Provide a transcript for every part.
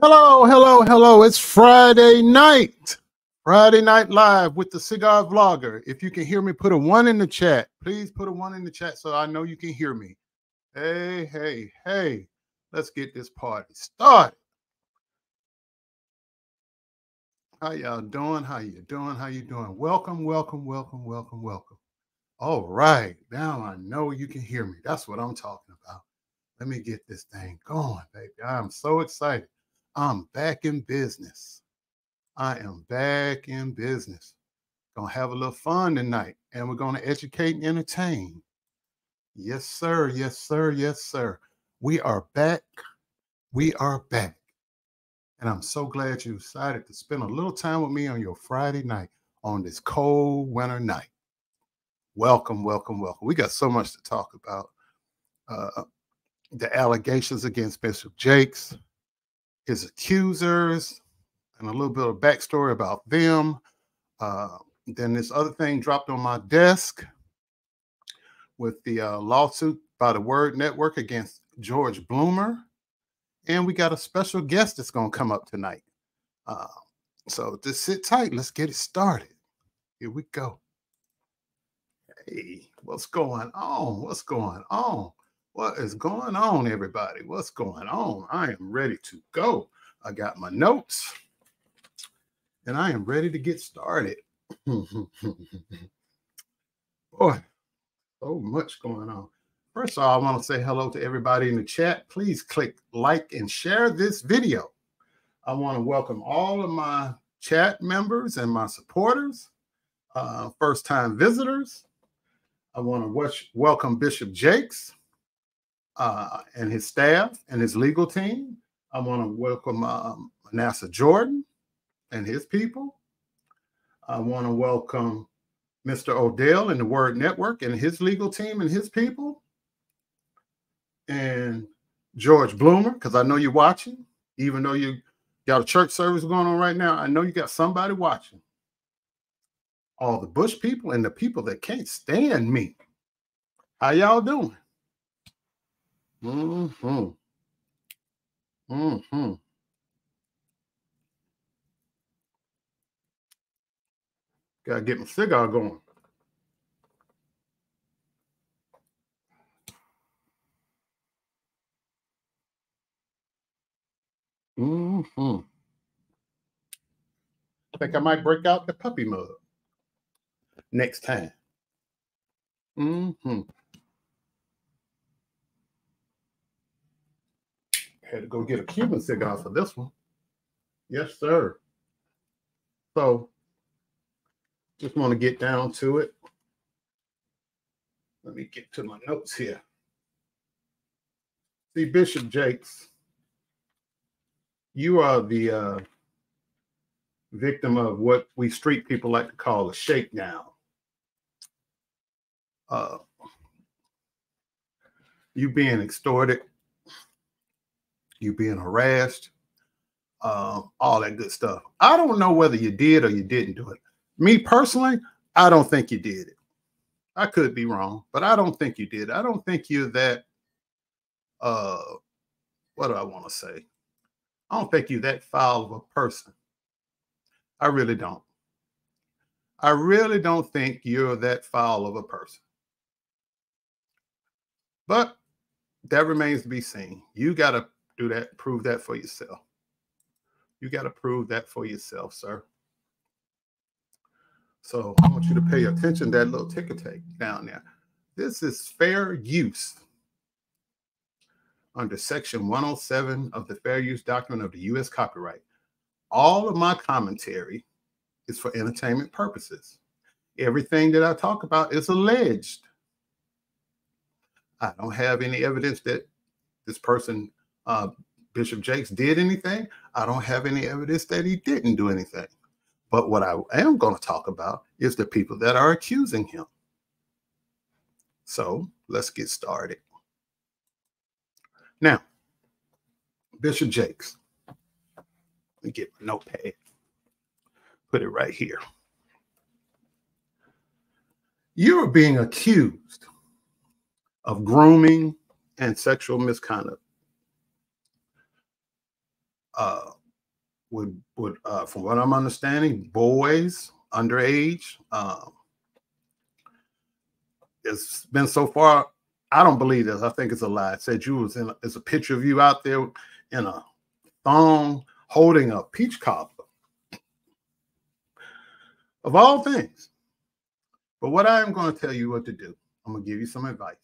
Hello, hello, hello. It's Friday night live with the Cigar Vlogger. If you can hear me, put a one in the chat. Please put a one in the chat so I know you can hear me. Hey, hey, hey, let's get this party started. How y'all doing? How you doing? How you doing? Welcome, welcome, welcome, welcome, welcome. All right, now I know you can hear me. That's what I'm talking about. Let me get this thing going, baby. I'm so excited. I'm back in business. I am back in business. Gonna have a little fun tonight, and we're gonna educate and entertain. Yes, sir. Yes, sir. Yes, sir. We are back. We are back. And I'm so glad you decided to spend a little time with me on your Friday night, on this cold winter night. Welcome, welcome, welcome. We got so much to talk about. The allegations against Bishop Jakes, his accusers, and a little bit of backstory about them. Then this other thing dropped on my desk with the lawsuit by the Word Network against George Bloomer. And we got a special guest that's going to come up tonight. So just sit tight. Let's get it started. Here we go. Hey, what's going on? What's going on? What is going on, everybody? What's going on? I am ready to go. I got my notes, and I am ready to get started. Boy, so much going on. First of all, I want to say hello to everybody in the chat. Please click like and share this video. I want to welcome all of my chat members and my supporters, first-time visitors. I want to welcome Bishop Jakes and his staff and his legal team. I want to welcome Manasseh Jordan and his people. I want to welcome Mr. Odell and the Word Network and his legal team and his people. And George Bloomer, because I know you're watching, even though you got a church service going on right now, I know you got somebody watching. All the Bush people and the people that can't stand me. How y'all doing? Gotta get my cigar going. I think I might break out the puppy mug. next time. Had to go get a Cuban cigar for this one. Yes, sir. So just want to get down to it. Let me get to my notes here. See, Bishop Jakes, you are the victim of what we street people like to call a shakedown. You being extorted, you being harassed, all that good stuff. I don't know whether you did or you didn't do it. Me personally, I don't think you did it. I could be wrong, but I don't think you did. I don't think you're that, what do I want to say? I don't think you're that foul of a person. I really don't. I really don't think you're that foul of a person. But that remains to be seen. You got to do that, prove that for yourself. You got to prove that for yourself, sir. So I want you to pay attention to that little ticker tape down there. This is fair use under Section 107 of the Fair Use Doctrine of the U.S. Copyright. All of my commentary is for entertainment purposes. Everything that I talk about is alleged. I don't have any evidence that this person, Bishop Jakes, did anything. I don't have any evidence that he didn't do anything. But what I am going to talk about is the people that are accusing him. So let's get started. Now, Bishop Jakes, let me get my notepad, put it right here. You are being accused of grooming and sexual misconduct. From what I'm understanding, boys, underage. It's been so far, I don't believe this. I think it's a lie. It said you was in. There's a picture of you out there in a thong holding a peach cobbler. Of all things. But what I am going to tell you what to do, I'm going to give you some advice.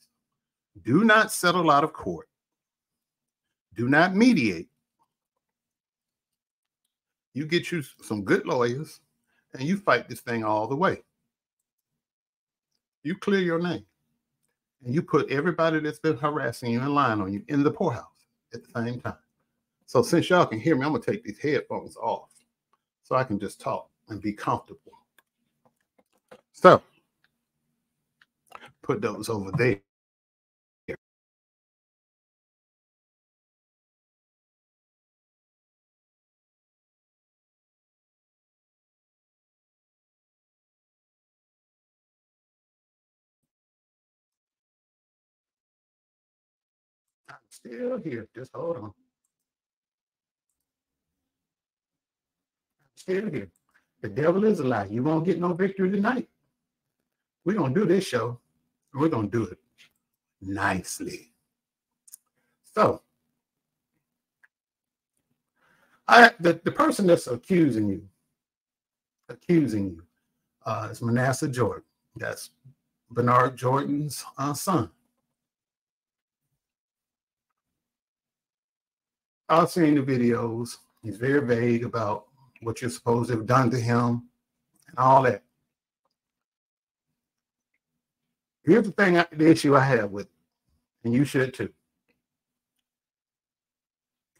Do not settle out of court. Do not mediate. You get you some good lawyers and you fight this thing all the way. You clear your name. And you put everybody that's been harassing you in line on you in the poorhouse at the same time. So since y'all can hear me, I'm going to take these headphones off so I can just talk and be comfortable. So put those over there. Still here, just hold on. Still here. The devil is alive. You won't get no victory tonight. We're gonna do this show, and we're gonna do it nicely. So, the person that's accusing you, is Manasseh Jordan. That's Bernard Jordan's son. I've seen the videos. He's very vague about what you're supposed to have done to him and all that. Here's the thing, the issue I have with it, and you should too.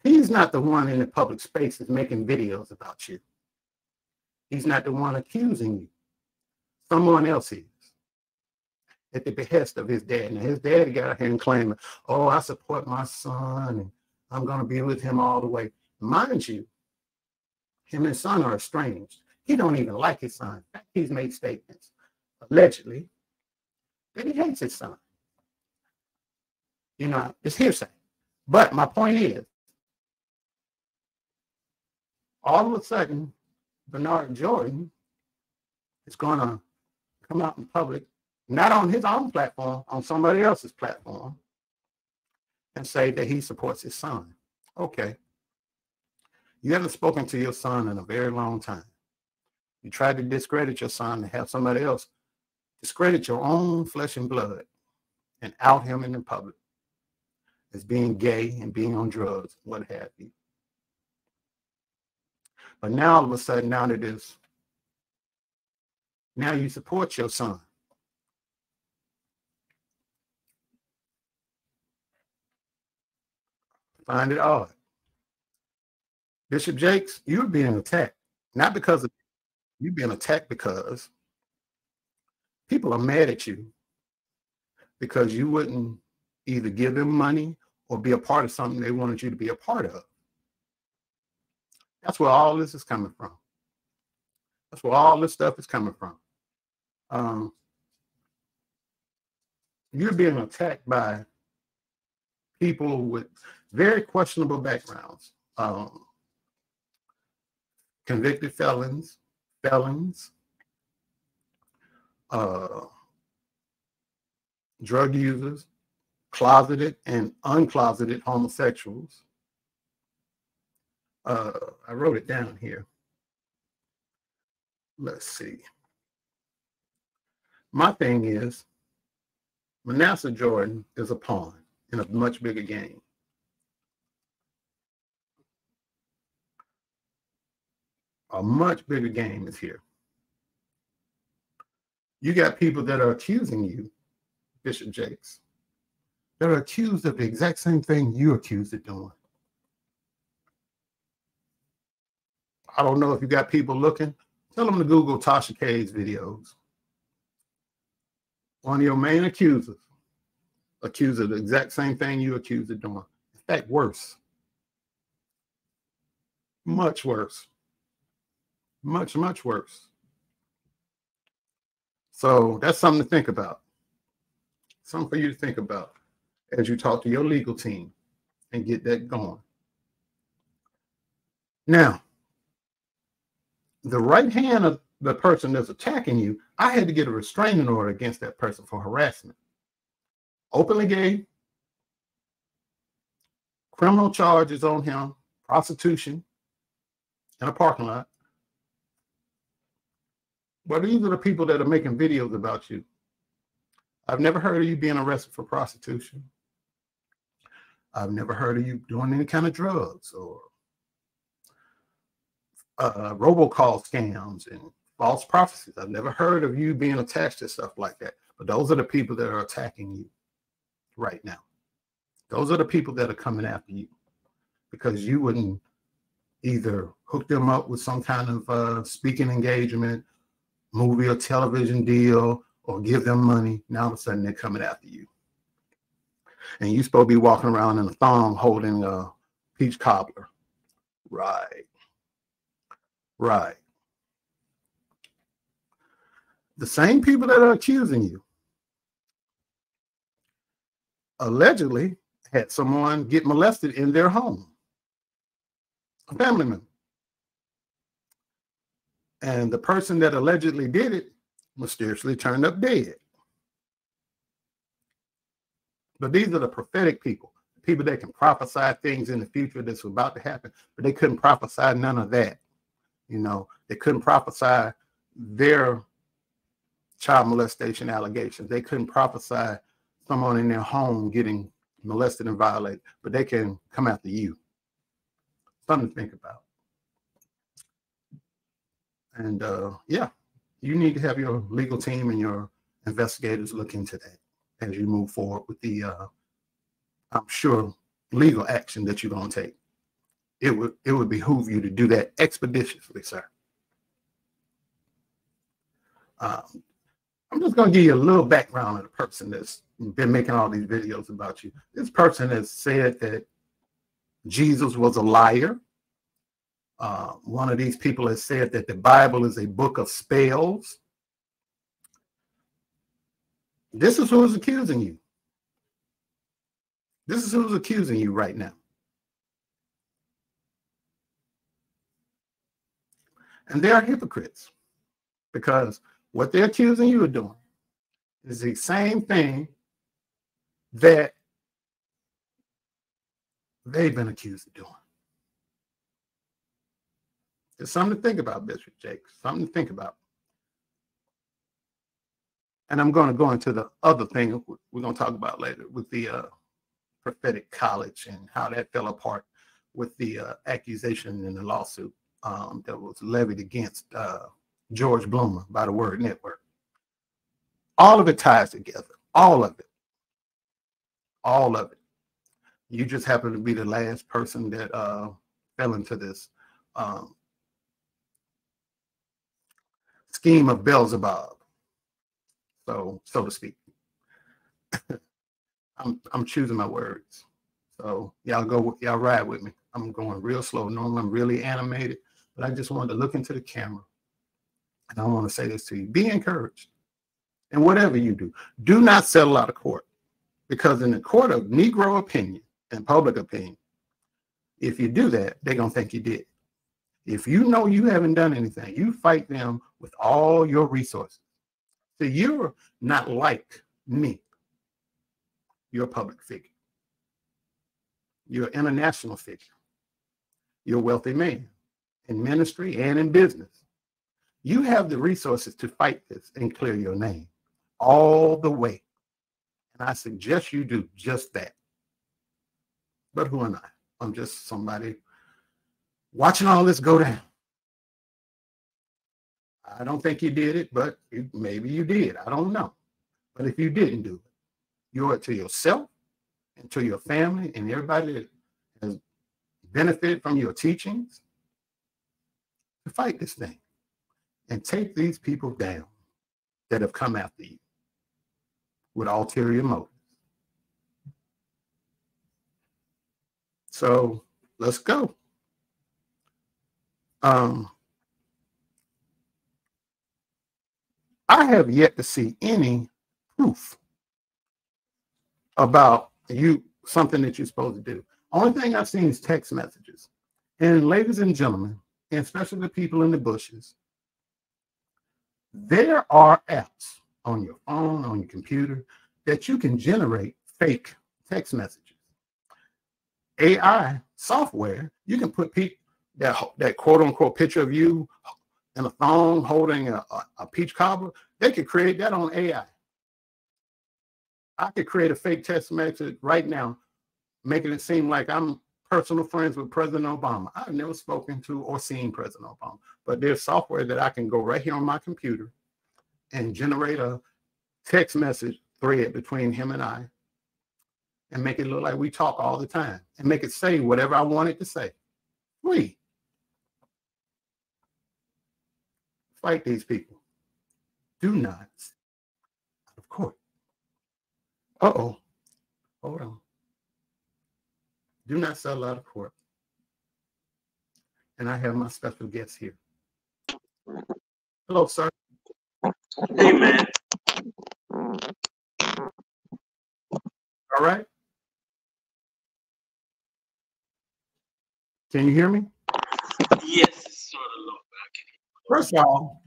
He's not the one in the public space that's making videos about you. He's not the one accusing you. Someone else is. At the behest of his dad. Now his dad got out here and claimed, oh, I support my son. And I'm going to be with him all the way. Mind you, him and son are estranged. He don't even like his son. He's made statements, allegedly, that he hates his son. You know, it's hearsay. But my point is, all of a sudden, Bernard Jordan is going to come out in public, not on his own platform, on somebody else's platform, and say that he supports his son. Okay. You haven't spoken to your son in a very long time. You tried to discredit your son to have somebody else discredit your own flesh and blood and out him in the public as being gay and being on drugs, what have you. But now all of a sudden, now that it's, now you support your son. Find it odd. Bishop Jakes, you're being attacked, not because of you being attacked, because people are mad at you because you wouldn't either give them money or be a part of something they wanted you to be a part of. That's where all this is coming from. That's where all this stuff is coming from. You're being attacked by people with very questionable backgrounds, convicted felons, drug users, closeted and uncloseted homosexuals. I wrote it down here. Let's see. My thing is, Manasseh Jordan is a pawn in a much bigger game. A much bigger game is here. You got people that are accusing you, Bishop Jakes, that are accused of the exact same thing you're accused of doing. I don't know if you got people looking. Tell them to Google Tasha K's videos. One of your main accusers accused of the exact same thing you accused of doing. In fact, worse. Much worse. Much, much worse. So that's something to think about. Something for you to think about as you talk to your legal team and get that going. Now, the right hand of the person that's attacking you, I had to get a restraining order against that person for harassment. Openly gay, criminal charges on him, prostitution in a parking lot. But these are the people that are making videos about you. I've never heard of you being arrested for prostitution. I've never heard of you doing any kind of drugs or robocall scams and false prophecies. I've never heard of you being attached to stuff like that. But those are the people that are attacking you right now. Those are the people that are coming after you because you wouldn't either hook them up with some kind of speaking engagement, movie or television deal, or give them money. Now all of a sudden they're coming after you. And you're supposed to be walking around in a thong holding a peach cobbler. Right. Right. The same people that are accusing you allegedly had someone get molested in their home, a family member. And the person that allegedly did it mysteriously turned up dead. But these are the prophetic people, people that can prophesy things in the future that's about to happen, but they couldn't prophesy none of that. You know, they couldn't prophesy their child molestation allegations. They couldn't prophesy someone in their home getting molested and violated, but they can come after you. Something to think about. And yeah, you need to have your legal team and your investigators look into that as you move forward with the, I'm sure, legal action that you're going to take. It would behoove you to do that expeditiously, sir. I'm just going to give you a little background of the person that's been making all these videos about you. This person has said that Jesus was a liar. One of these people has said that the Bible is a book of spells. This is who's accusing you. This is who's accusing you right now. And they are hypocrites because what they're accusing you of doing is the same thing that they've been accused of doing. It's something to think about, Bishop Jakes. Something to think about. And I'm going to go into the other thing we're going to talk about later with the prophetic college and how that fell apart with the accusation and the lawsuit that was levied against George Bloomer by the Word Network. All of it ties together. All of it. All of it. You just happen to be the last person that fell into this scheme of Beelzebub, so to speak. I'm choosing my words, so y'all ride with me. I'm going real slow. Normally I'm really animated, but I just wanted to look into the camera, and I want to say this to you: be encouraged, and whatever you do not settle out of court, because in the court of Negro opinion and public opinion, if you do that, they're gonna think you did. If you know you haven't done anything, you fight them with all your resources. So you're not like me. You're a public figure. You're an international figure. You're a wealthy man in ministry and in business. You have the resources to fight this and clear your name all the way. And I suggest you do just that. But who am I? I'm just somebody watching all this go down. I don't think you did it, but maybe you did. I don't know. But if you didn't do it, you owe it to yourself and to your family and everybody that has benefited from your teachings to fight this thing and take these people down that have come after you with ulterior motives. So let's go. I have yet to see any proof about something that you're supposed to do. Only thing I've seen is text messages. And ladies and gentlemen, and especially the people in the bushes, there are apps on your phone, on your computer, that you can generate fake text messages. AI software, you can put that quote-unquote picture of you in a thong holding a peach cobbler. They could create that on AI. I could create a fake text message right now, making it seem like I'm personal friends with President Obama. I've never spoken to or seen President Obama, but there's software that I can go right here on my computer and generate a text message thread between him and I, and make it look like we talk all the time, and make it say whatever I want it to say. Free. Fight these people. Do not. Of course. Uh-oh. Hold on. Do not settle out of court. And I have my special guest here. Hello, sir. Hey, man. All right. Can you hear me? Yes, it's sort of low back. First of all,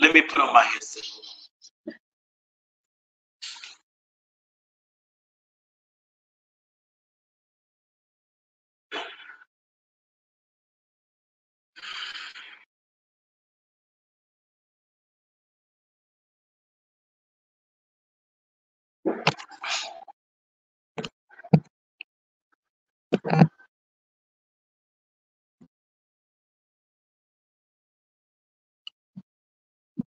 let me put on my headset.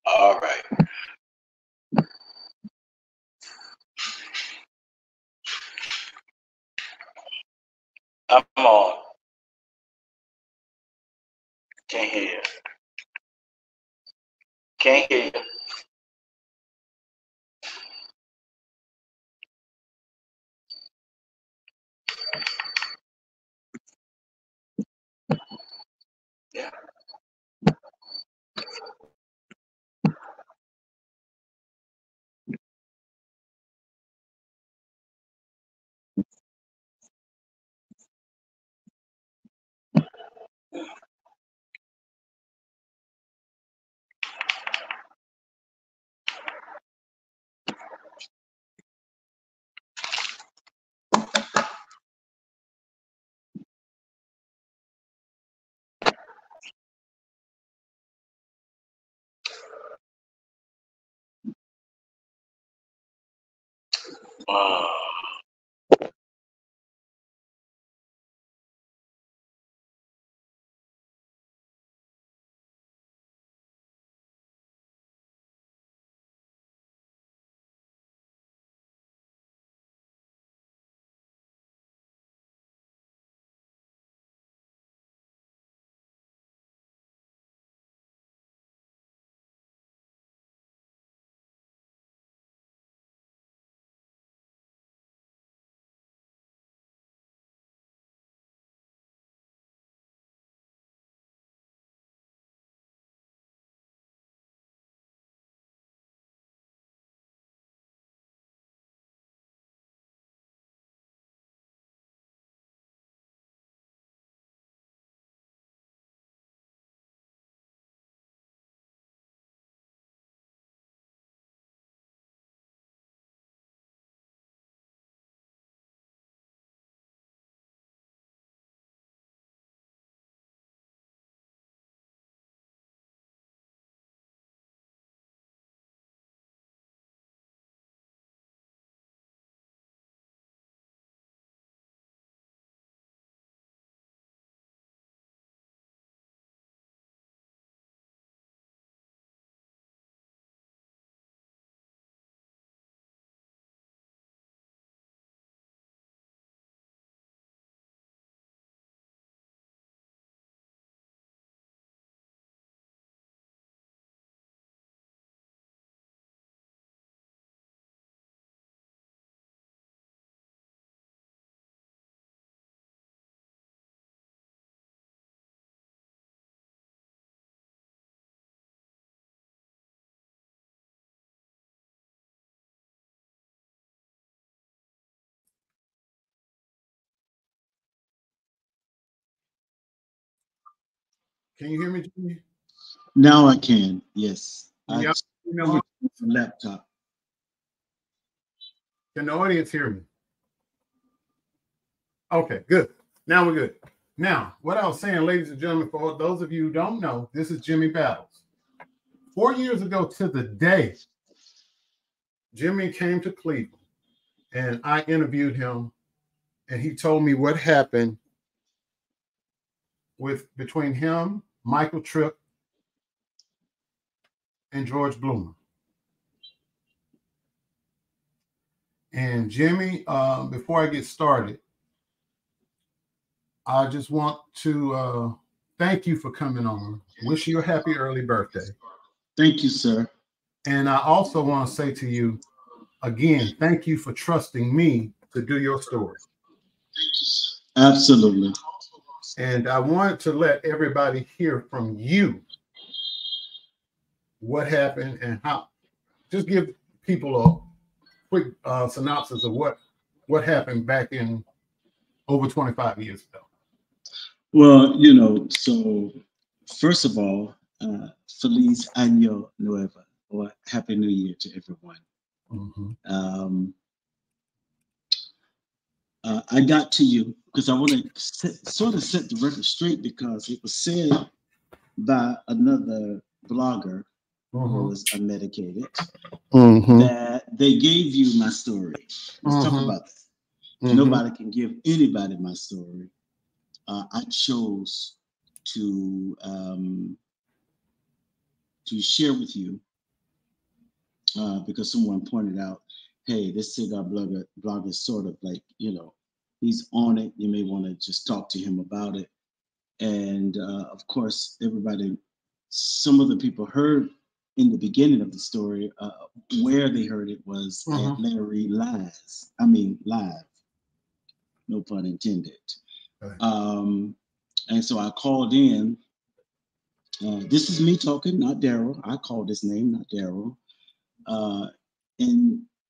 All right. I'm on. Can't hear you. Can't hear you. Yeah. Wow. Can you hear me, Jimmy? Now I can, yes. Yeah, I laptop. Can the audience hear me? Okay, good. Now we're good. Now, what I was saying, ladies and gentlemen, for those of you who don't know, this is Jimmy Battles. 4 years ago to the day, Jimmy came to Cleveland, and I interviewed him, and he told me what happened between him, Michael Tripp, and George Bloomer. And Jimmy, before I get started, I just want to thank you for coming on. Wish you a happy early birthday. Thank you, sir. And I also want to say to you, again, thank you for trusting me to do your story. Thank you, sir. Absolutely. And I wanted to let everybody hear from you what happened and how. Just give people a quick synopsis of what happened back in over 25 years ago. Well, you know, so first of all, Feliz Año Nuevo, or Happy New Year to everyone. Mm-hmm. I got to you because I want to sort of set the record straight, because it was said by another blogger who was unmedicated that they gave you my story. Let's talk about that. Nobody can give anybody my story. I chose to share with you because someone pointed out, hey, this Cigar Vlogger is sort of like, you know, he's on it. You may want to just talk to him about it. And of course, everybody, some of the people heard in the beginning of the story, where they heard it was at Larry Lies. I mean, live, no pun intended. Right. And so I called in. This is me talking, not Daryl. I called his name, not Daryl.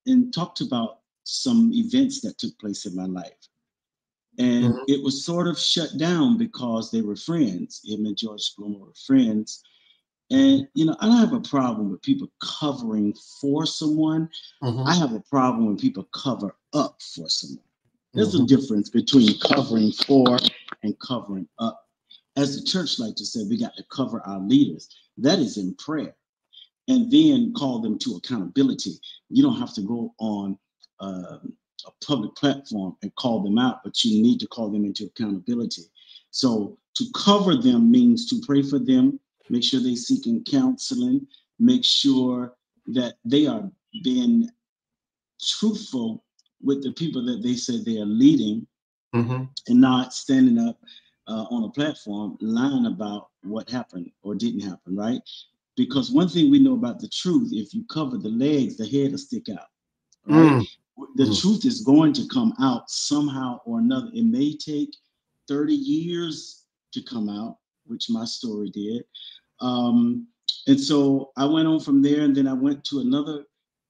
And talked about some events that took place in my life. And it was sort of shut down because they were friends. Him and George Bloomer were friends. And, you know, I don't have a problem with people covering for someone. I have a problem when people cover up for someone. There's a difference between covering for and covering up. As the church like to say, we got to cover our leaders. That is in prayer. And then call them to accountability. You don't have to go on a public platform and call them out, but you need to call them into accountability. So to cover them means to pray for them, make sure they're seeking counseling, make sure that they are being truthful with the people that they said they are leading, and not standing up on a platform lying about what happened or didn't happen, right? Because one thing we know about the truth, if you cover the legs, the head will stick out, right? The truth is going to come out somehow or another. It may take 30 years to come out, which my story did. And so I went on from there, and then I went to another.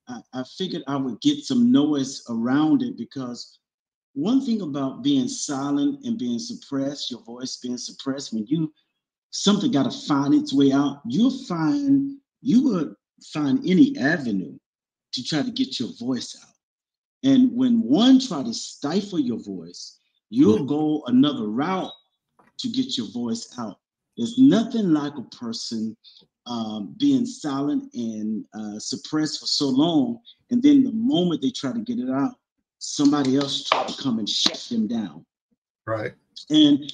I figured I would get some noise around it, because one thing about being silent and being suppressed, your voice being suppressed, when you something got to find its way out, you would find any avenue to try to get your voice out. And when one try to stifle your voice, you'll go another route to get your voice out. There's nothing like a person being silent and suppressed for so long, and then the moment they try to get it out, somebody else try to come and shut them down. Right. And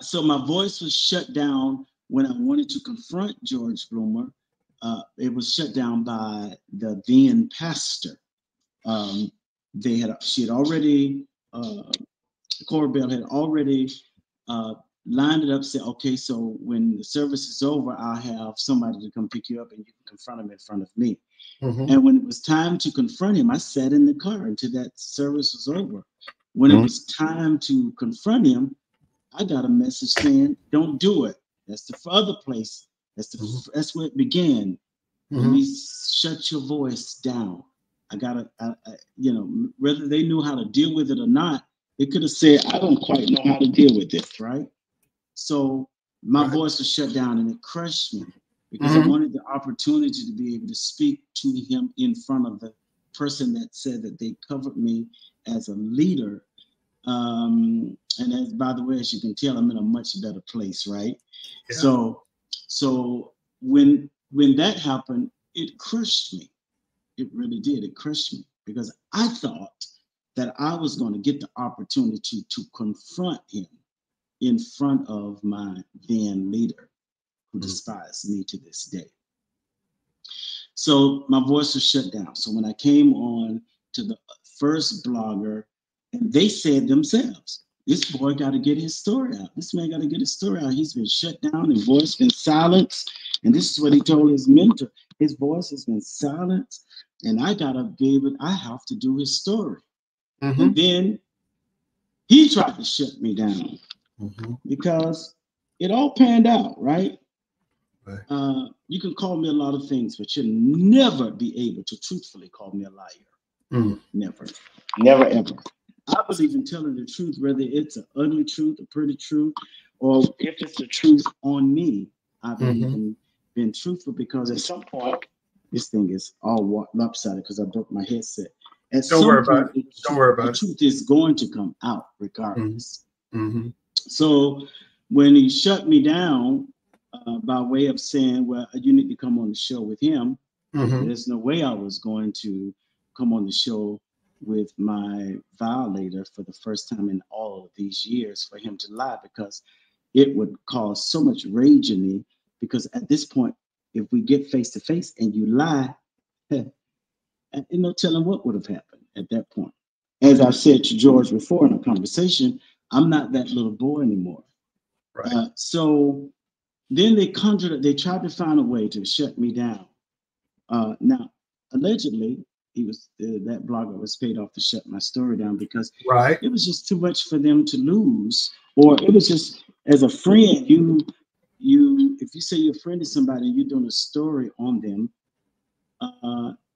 so my voice was shut down when I wanted to confront George Bloomer. It was shut down by the then pastor. Corbell had already lined it up, said, okay, so when the service is over, I'll have somebody to come pick you up and you can confront him in front of me. And when it was time to confront him, I sat in the car until that service was over. When it was time to confront him, I got a message saying, don't do it. That's the other place. That's where it began. When you shut your voice down. Whether they knew how to deal with it or not, they could have said, I don't quite know how to deal with this, right? So my voice was shut down, and it crushed me, because I wanted the opportunity to be able to speak to him in front of the person that said that they covered me as a leader. And as, by the way, as you can tell, I'm in a much better place, right? Yeah. So when that happened, it crushed me. It really did. It crushed me, because I thought that I was going to get the opportunity to confront him in front of my then leader, who despised me to this day. So my voice was shut down. So when I came on to the first blogger, and they said themselves, this boy got to get his story out. This man got to get his story out. He's been shut down and voice been silenced. And this is what he told his mentor. His voice has been silenced, and I got to be able, I have to do his story. And then he tried to shut me down, because it all panned out, right? You can call me a lot of things, but you'll never be able to truthfully call me a liar. Never. Never, ever. I was even telling the truth, whether it's an ugly truth, a pretty truth, or if it's the truth on me. I've been truthful, because at some point, this thing is all lopsided because I broke my headset. Don't worry about it. The truth is going to come out regardless. So when he shut me down by way of saying, well, you need to come on the show with him, there's no way I was going to come on the show with my violator for the first time in all of these years for him to lie, because it would cause so much rage in me. Because at this point, if we get face to face and you lie, and no telling what would have happened at that point. As I said to George before in a conversation, I'm not that little boy anymore. Right. So then they tried to find a way to shut me down. Now, allegedly, that blogger was paid off to shut my story down, because it was just too much for them to lose. Or it was just, as a friend, if you say you're a friend to somebody and you're doing a story on them,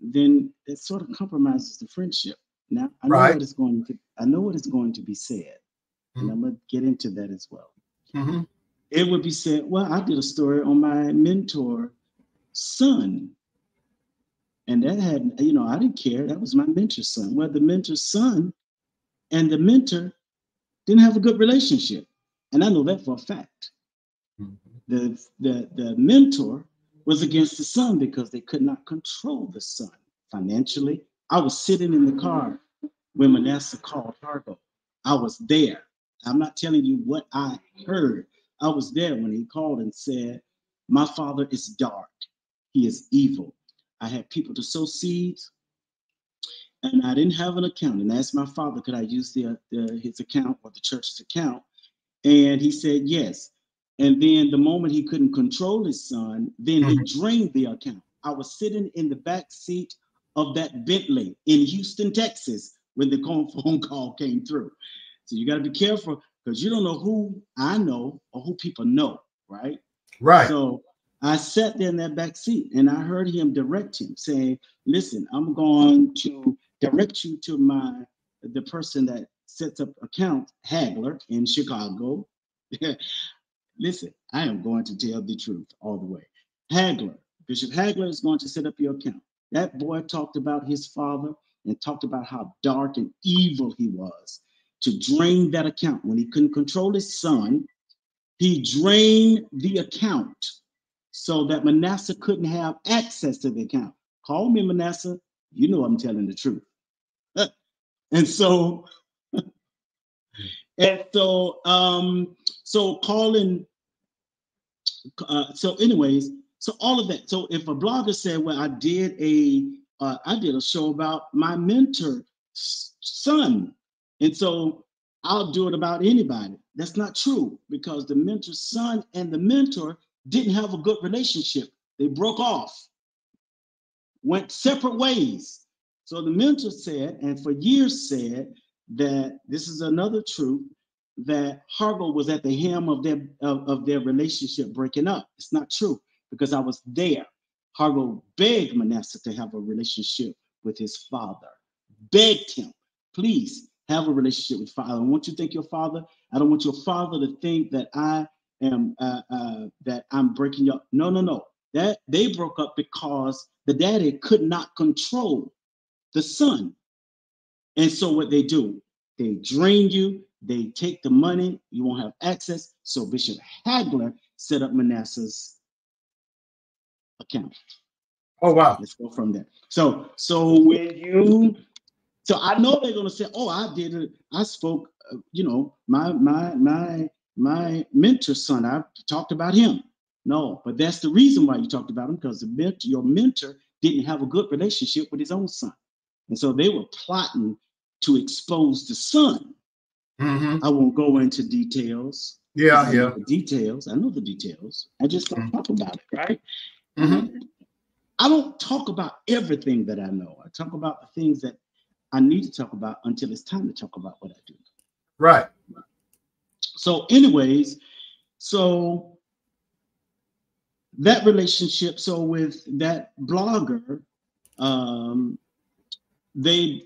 then it sort of compromises the friendship. Now I know what is going to be said, and I'm gonna get into that as well. It would be said, well, I did a story on my mentor's son, and that had, I didn't care. That was my mentor's son. Well, the mentor's son and the mentor didn't have a good relationship, and I know that for a fact. The mentor was against the son because they could not control the son financially I was sitting in the car when Manasseh called Hargo. I was there. I'm not telling you what I heard. I was there when he called and said, my father is dark. He is evil. I had people to sow seeds, and I didn't have an account. And I asked my father, could I use his account or the church's account? And he said yes. And then the moment he couldn't control his son, then he drained the account. I was sitting in the back seat of that Bentley in Houston, Texas, when the phone call came through. So you got to be careful, because you don't know who I know or who people know, right? Right. So I sat there in that back seat, and I heard him direct him, saying, listen, I'm going to direct you to the person that sets up account, Hagler, in Chicago. Listen, I am going to tell the truth all the way. Hagler, Bishop Hagler is going to set up your account. That boy talked about his father and talked about how dark and evil he was. To drain that account when he couldn't control his son, he drained the account so that Manasseh couldn't have access to the account. Call me, Manasseh. You know I'm telling the truth. So all of that. So if a blogger said, well, I did a show about my mentor's son, and so I'll do it about anybody. That's not true, because the mentor's son and the mentor didn't have a good relationship. They broke off, went separate ways. So the mentor said, and for years said, that this is another truth, that Hargo was at the helm of their relationship breaking up. It's not true, because I was there. Hargo begged Manasseh to have a relationship with his father, begged him, please have a relationship with father. I don't want you to think your father. I don't want your father to think that I'm breaking up. No, no, no. That they broke up because the daddy could not control the son. And so what they do, they drain you, they take the money, you won't have access. So Bishop Hagler set up Manasseh's account. Oh, wow. Let's go from there. So when you, so I know they're gonna say, oh, I did it. I spoke, my mentor's son, I talked about him. No, but that's the reason why you talked about him, because your mentor didn't have a good relationship with his own son. And so they were plotting to expose the son. Mm-hmm. I won't go into details. Yeah. I know the details. I just don't talk about it, right? Mm-hmm. I don't talk about everything that I know. I talk about the things that I need to talk about until it's time to talk about what I do. Right. So anyways, so that relationship, so with that blogger, they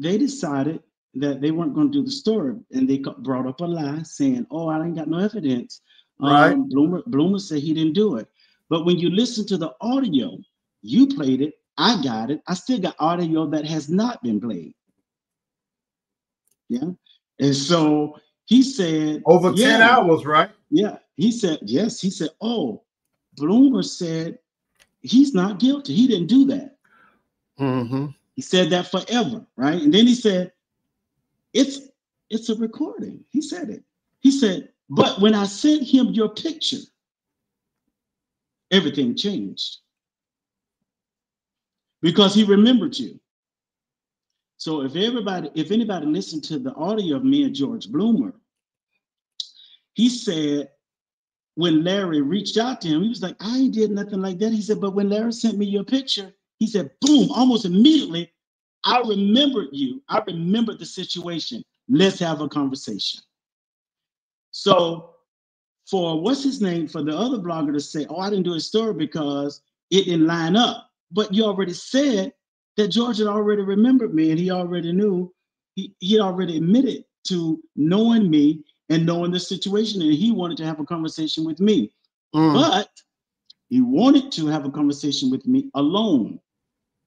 decided that they weren't going to do the story, and they brought up a lie saying, oh, I ain't got no evidence. Right. Bloomer said he didn't do it. But when you listen to the audio, you played it, I got it. I still got audio that has not been played. Yeah. And so he said, over 10 hours, right? Yeah. He said, yes. He said, oh, Bloomer said he's not guilty. He didn't do that. Mm-hmm. He said that forever, right? And then he said, it's a recording. He said it. He said, but when I sent him your picture, everything changed, because he remembered you. So if anybody listened to the audio of me and George Bloomer, he said, when Larry reached out to him, he was like, I ain't did nothing like that. He said, but when Larry sent me your picture, he said, boom, almost immediately, I remembered you. I remembered the situation. Let's have a conversation. So for what's his name, for the other blogger to say, oh, I didn't do a story because it didn't line up. But you already said that George had already remembered me, and he already knew. He already admitted to knowing me and knowing the situation, and he wanted to have a conversation with me. Mm. But he wanted to have a conversation with me alone.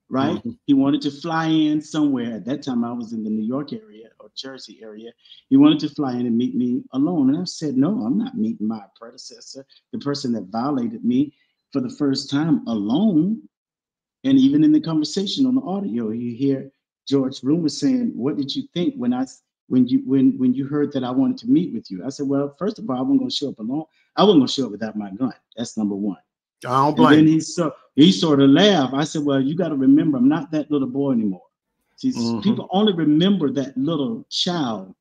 Right? Mm-hmm. He wanted to fly in somewhere. At that time, I was in the New York area or Jersey area. He wanted to fly in and meet me alone. And I said, no, I'm not meeting my predecessor, the person that violated me, for the first time alone. And even in the conversation on the audio, you hear George Bloomer saying, "What did you think when you heard that I wanted to meet with you?" I said, "Well, first of all, I wasn't going to show up alone. I wasn't going to show up without my gun. That's number one." I don't blame. And then he sort of laughed. I said, "Well, you got to remember, I'm not that little boy anymore." See, people only remember that little child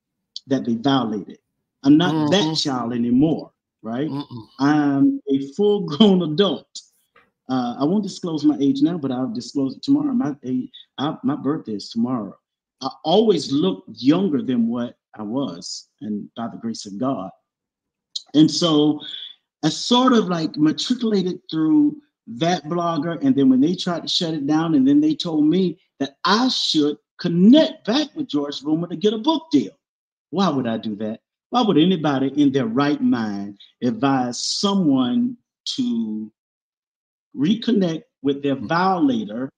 that they violated. I'm not that child anymore, right? I'm a full-grown adult. I won't disclose my age now, but I'll disclose it tomorrow. My birthday is tomorrow. I always looked younger than what I was, and by the grace of God. And so I sort of like matriculated through that blogger, and then when they tried to shut it down, and then they told me that I should connect back with George Bloomer to get a book deal. Why would I do that? Why would anybody in their right mind advise someone to reconnect with their violator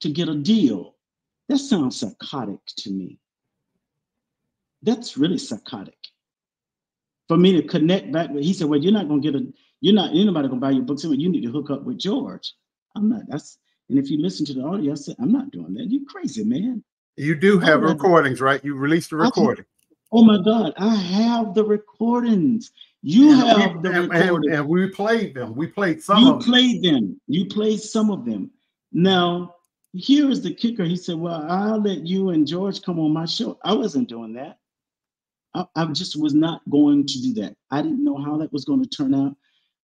to get a deal? That sounds psychotic to me. That's really psychotic. For me to connect back with, he said, "Well, you're not gonna get a, you're not anybody gonna buy your books. You need to hook up with George." I'm not. That's, and if you listen to the audio, I said, "I'm not doing that. You crazy, man." You do have recordings, right? You released the recording. Oh my God, I have the recordings. You have the recordings, and we played them. We played some. You played them. You played some of them. Now, here is the kicker. He said, "Well, I'll let you and George come on my show." I wasn't doing that. I just was not going to do that. I didn't know how that was going to turn out.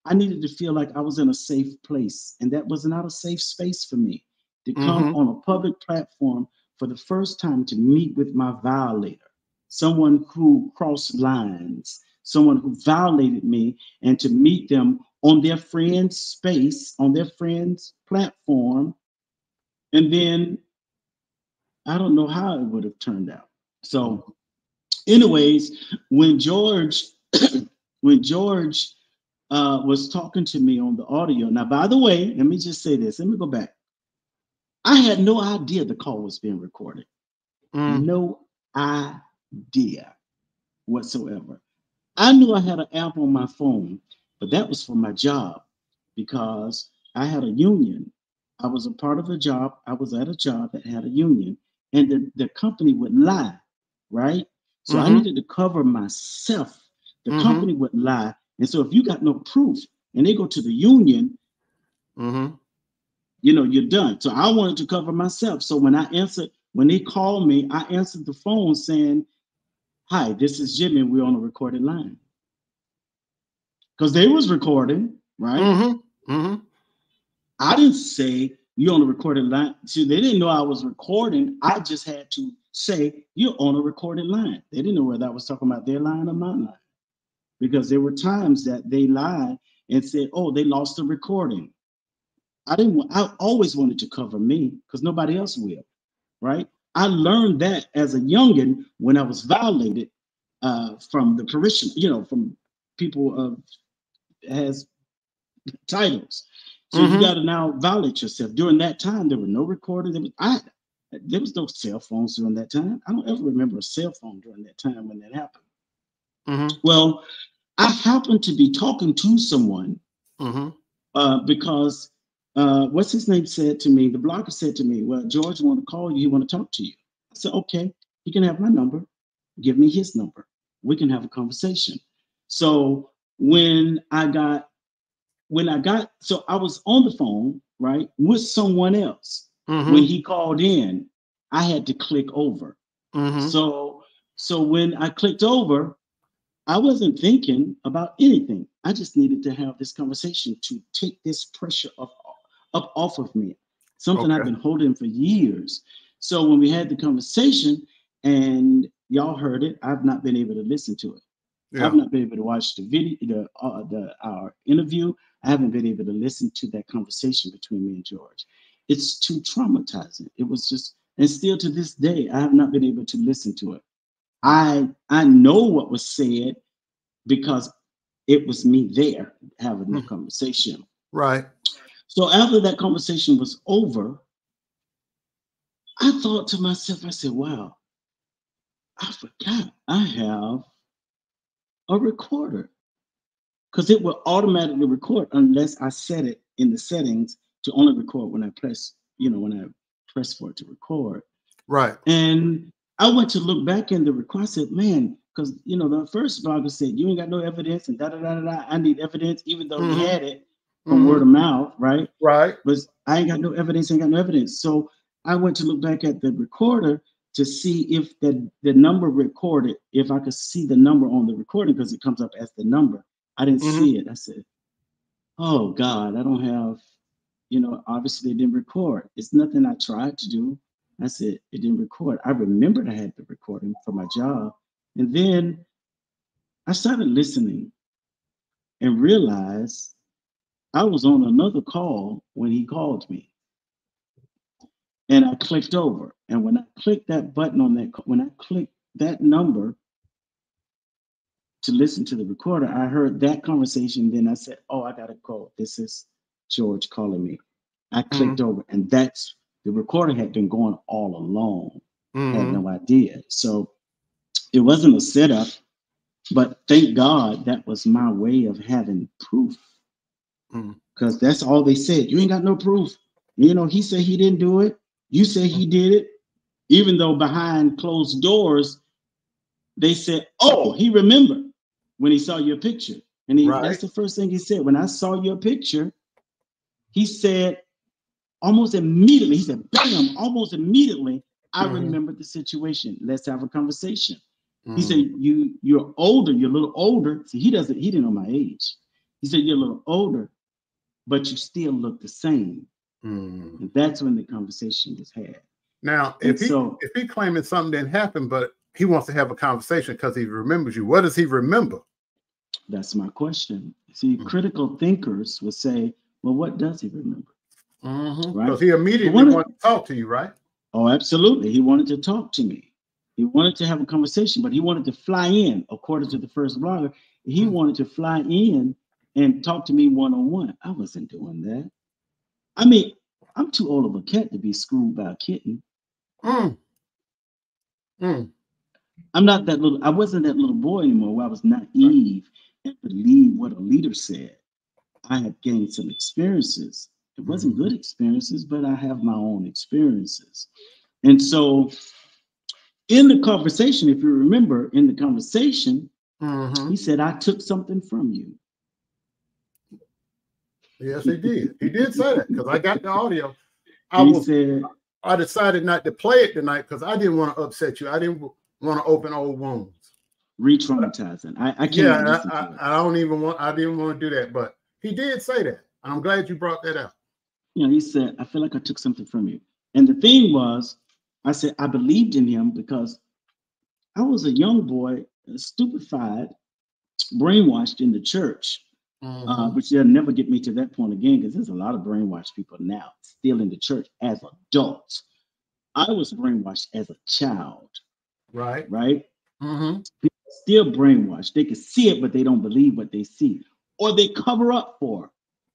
I needed to feel like I was in a safe place, and that was not a safe space for me to come on a public platform for the first time to meet with my violator, someone who crossed lines, someone who violated me, and to meet them on their friend's space, on their friend's platform. And then I don't know how it would have turned out. So anyways, when George was talking to me on the audio. Now, by the way, let me just say this. Let me go back. I had no idea the call was being recorded. No idea whatsoever. I knew I had an app on my phone, but that was for my job because I had a union. I was a part of a job. I was at a job that had a union, and the company would lie, right? So I needed to cover myself. The company would lie. And so if you got no proof and they go to the union, you know, you're done. So I wanted to cover myself. So when I answered, when they called me, I answered the phone saying, "Hi, this is Jimmy. We're on a recorded line." Because they was recording, right? I didn't say you're on a recorded line. See, they didn't know I was recording. I just had to say you're on a recorded line. They didn't know whether I was talking about their line or my line. Because there were times that they lied and said, "Oh, they lost the recording." I didn't want, I always wanted to cover me because nobody else will, right? I learned that as a youngin when I was violated from the parishioner, you know, from people has titles. So you got to now violate yourself. During that time, there were no recordings. There was no cell phones during that time. I don't ever remember a cell phone during that time when that happened. Well, I happened to be talking to someone because what's his name said to me, the blogger said to me, "Well, George want to call you, he want to talk to you." I said, "Okay, you can have my number. Give me his number. We can have a conversation." So so I was on the phone, right, with someone else. When he called in, I had to click over. So when I clicked over, I wasn't thinking about anything. I just needed to have this conversation to take this pressure up off of me, something I've been holding for years. So when we had the conversation, and y'all heard it, I've not been able to listen to it. I've not been able to watch the video, our interview. I haven't been able to listen to that conversation between me and George. It's too traumatizing. It was just, and still to this day, I have not been able to listen to it. I know what was said because it was me there having the conversation. Right. So after that conversation was over, I thought to myself, I said, "Wow, I forgot I have a recorder." Because it will automatically record unless I set it in the settings to only record when I press you know, when I pressed for it to record. Right. And I went to look back in the record. I said, man, because, you know, the first vlogger said, you ain't got no evidence and da-da-da-da-da. I need evidence, even though we had it from word of mouth, right? Right. But I ain't got no evidence, So I went to look back at the recorder to see if the number recorded, if I could see the number on the recording, because it comes up as the number. I didn't see it. I said, oh, God, I don't have, you know, obviously it didn't record. It's nothing I tried to do. I said, it didn't record. I remembered I had the recording for my job. And then I started listening and realized I was on another call when he called me. And I clicked over. And when I clicked that button on that, when I clicked that number to listen to the recorder, I heard that conversation. Then I said, oh, I got a call. This is George calling me. I clicked over, and that's the recorder had been going all along. I had no idea. So it wasn't a setup, but thank God that was my way of having proof. Because that's all they said. You ain't got no proof. You know, he said he didn't do it. You say he did it, even though behind closed doors, they said, oh, he remembered when he saw your picture. And he, that's the first thing he said. When I saw your picture, he said almost immediately, he said, bam, almost immediately, I remembered the situation. Let's have a conversation. He said, you're older, you're a little older. See, he didn't know my age. He said, you're a little older, but you still look the same. And that's when the conversation was had. Now, if he claiming something didn't happen, but he wants to have a conversation because he remembers you, what does he remember? That's my question. See, critical thinkers will say, well, what does he remember? Right? Because he immediately wanted to talk to you, right? Oh, absolutely. He wanted to talk to me. He wanted to have a conversation, but he wanted to fly in, according to the first blogger. He wanted to fly in and talk to me one-on-one. I wasn't doing that. I mean, I'm too old of a cat to be screwed by a kitten. I'm not that little, I wasn't that little boy anymore where I was naive and believed what a leader said. I had gained some experiences. It wasn't good experiences, but I have my own experiences. And so in the conversation, if you remember in the conversation, he said, I took something from you. Yes, he did. He did say that because I got the audio. I decided not to play it tonight because I didn't want to upset you. I didn't want to open old wounds. Re-traumatizing. I can't. Yeah, I don't even want. I didn't want to do that, but he did say that. I'm glad you brought that up. You know, he said, "I feel like I took something from you," and the thing was, I said I believed in him because I was a young boy, stupefied, brainwashed in the church. Which they'll never get me to that point again because there's a lot of brainwashed people now still in the church as adults. I was brainwashed as a child. Right. Right? People are still brainwashed. They can see it, but they don't believe what they see. Or they cover up for it.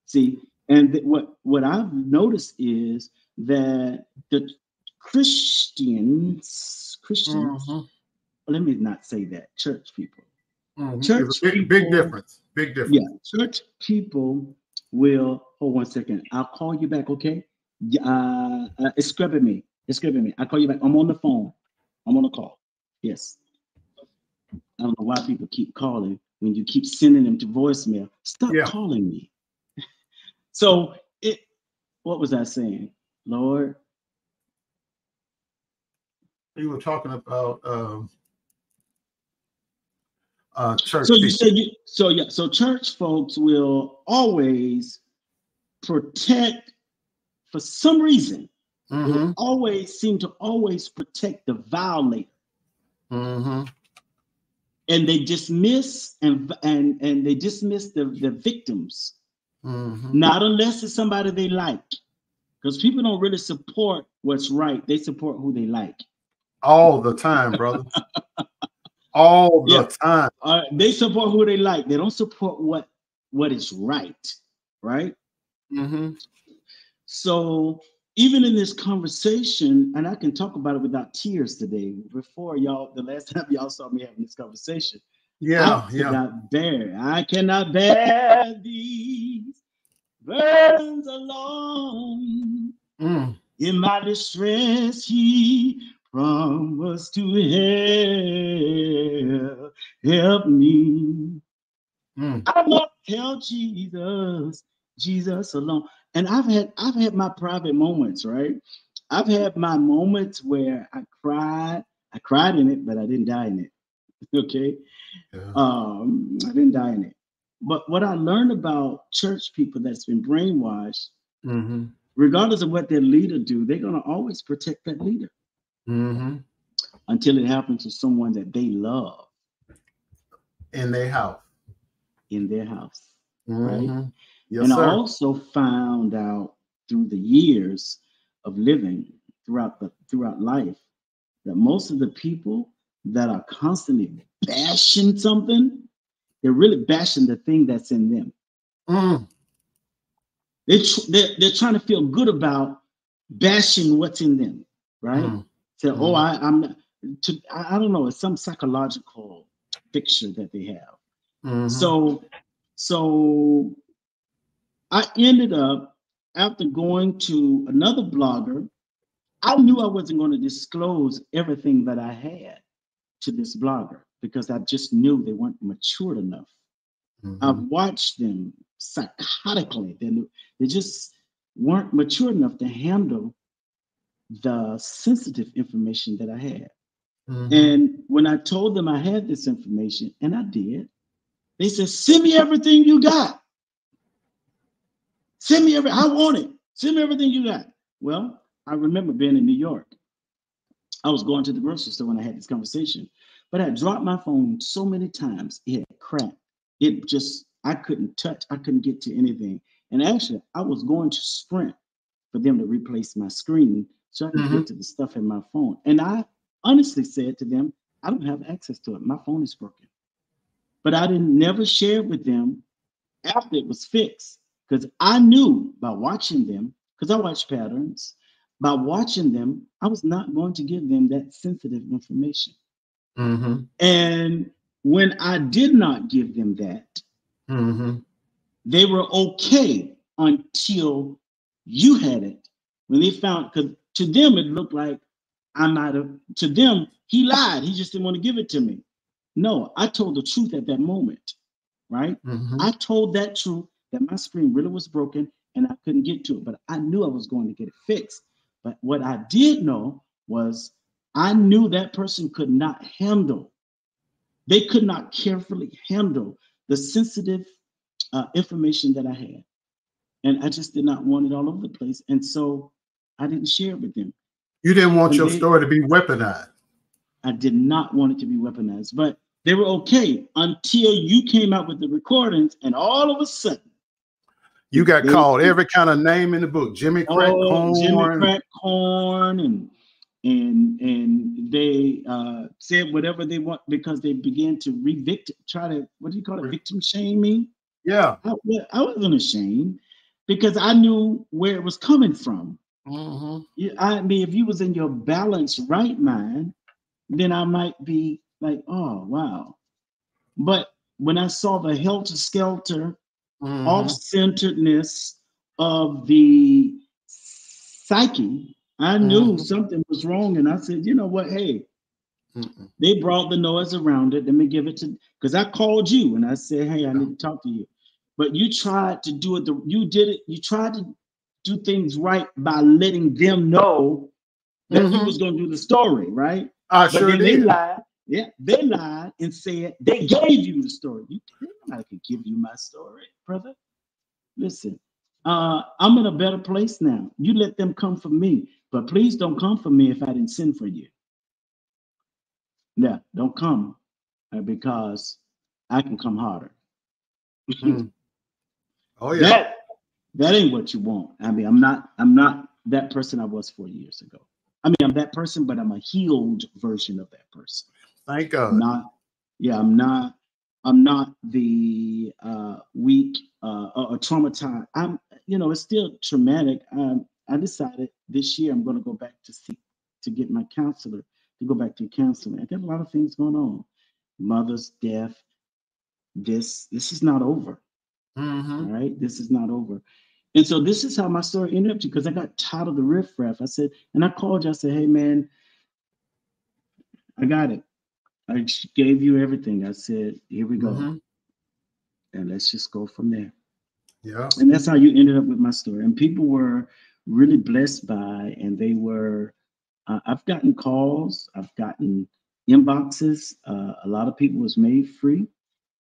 See? And what I've noticed is that the Christians, let me not say that, church people. Church people, big difference. Big difference. Yeah, church people will. Hold 1 second. I'll call you back. Okay. It's scrubbing me. I'll call you back. I'm on the phone. I'm on a call. Yes. I don't know why people keep calling when you keep sending them to voicemail. Stop calling me. So it. What was I saying, Lord? You were talking about. Church so you said so church folks will always protect for some reason. They always seem to always protect the violator, and they dismiss and they dismiss the victims. Not unless it's somebody they like, because people don't really support what's right. They support who they like all the time, brother. All the time. They support who they like. They don't support what is right, right? So even in this conversation, and I can talk about it without tears today. Before y'all, the last time y'all saw me having this conversation, I cannot bear these burdens alone. In my distress, he promised to help me. I must tell Jesus, Jesus alone. And I've had my private moments, right? I've had my moments where I cried in it, but I didn't die in it. Okay, yeah. I didn't die in it. But what I learned about church people that's been brainwashed, mm-hmm. regardless of what their leader do, they're gonna always protect that leader mm-hmm. until it happens to someone that they love in their house. Mm-hmm. Right? Yes, and sir. I also found out through the years of living throughout life that most of the people that are constantly bashing something, they're really bashing the thing that's in them. Mm. They're trying to feel good about bashing what's in them, right? Mm. So, oh, I don't know, it's some psychological picture that they have. Mm-hmm. So I ended up, after going to another blogger, I knew I wasn't going to disclose everything that I had to this blogger because I just knew they weren't matured enough. Mm-hmm. I've watched them psychotically. They just weren't mature enough to handle the sensitive information that I had. Mm-hmm. And when I told them I had this information, and I did, they said, send me everything you got. I want it. Send me everything you got. Well, I remember being in New York. I was going to the grocery store when I had this conversation, but I dropped my phone so many times, it had cracked. It just, I couldn't get to anything. And actually, I was going to Sprint for them to replace my screen so I could mm-hmm. get to the stuff in my phone. And I honestly said to them, I don't have access to it. My phone is broken. But I never shared with them after it was fixed, because I knew by watching them, because I watch patterns, by watching them, I was not going to give them that sensitive information. Mm-hmm. And when I did not give them that, mm-hmm. they were okay until you had it. When they found, because to them it looked like I might have, to them, he lied. He just didn't want to give it to me. No, I told the truth at that moment, right? Mm-hmm. I told that truth that my screen really was broken and I couldn't get to it, but I knew I was going to get it fixed. But what I did know was I knew that person could not handle, they could not carefully handle the sensitive information that I had. And I just did not want it all over the place. And so I didn't share it with them. You didn't want your story to be weaponized. I did not want it to be weaponized, but they were okay until you came out with the recordings, and all of a sudden, you got called every kind of name in the book. Jimmy Crack Corn, and they said whatever they want because they began to victim shame me. Yeah, I wasn't ashamed because I knew where it was coming from. Mm-hmm. I mean, if you was in your balanced right mind, then I might be like, oh, wow. But when I saw the helter-skelter, mm-hmm. off-centeredness of the psyche, I knew mm-hmm. something was wrong. And I said, you know what, hey, mm-mm. they brought the noise around it. Let me give it to, because I called you and I said, hey, I need to talk to you. But you tried to do it, you tried to do things right by letting them know that mm-hmm. you was going to do the story, right? I sure did. They lied. Yeah, they lied and said they gave you the story. You think I could give you my story, brother? Listen, I'm in a better place now. You let them come for me, but please don't come for me if I didn't send for you. No, don't come because I can come harder. Mm. Oh yeah, that ain't what you want. I mean, I'm not that person I was 40 years ago. I mean, I'm that person, but I'm a healed version of that person. Thank God. I'm not the weak or traumatized. It's still traumatic. I decided this year I'm going to go back to seek to get my counselor, to go back to counseling. I got a lot of things going on. Mother's death. This is not over. Mm-hmm. All right, this is not over. And so this is how my story ended up, because I got tired of the riffraff. I said, and I called you, I said, hey man, I got it. I gave you everything. I said, here we go. Mm-hmm. And let's just go from there. Yeah. And that's how you ended up with my story. And people were really blessed by, and they were, I've gotten calls, I've gotten inboxes. A lot of people was made free.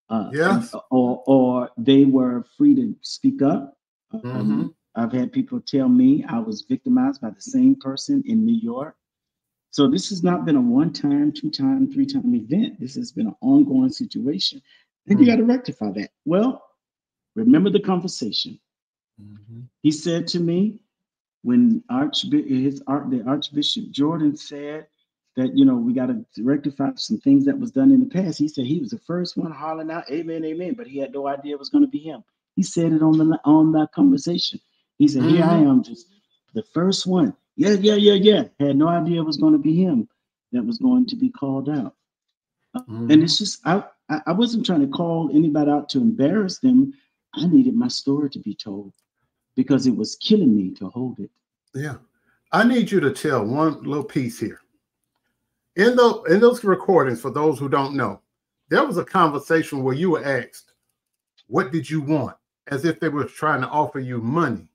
Or they were free to speak up. Mm-hmm. I've had people tell me I was victimized by the same person in New York. So this has not been a one-time, two-time, three-time event. This has been an ongoing situation. And you got to rectify that. Well, remember the conversation. Mm-hmm. He said to me, when Archbishop Jordan said that, you know, we got to rectify some things that was done in the past. He said he was the first one hollering out, amen, amen, but he had no idea it was going to be him. He said it on that conversation. He said, here I am, just the first one. Yeah. Had no idea it was going to be him that was going to be called out. And it's just, I wasn't trying to call anybody out to embarrass them. I needed my story to be told because it was killing me to hold it. Yeah. I need you to tell one little piece here. In those recordings, for those who don't know, there was a conversation where you were asked, what did you want? As if they were trying to offer you money.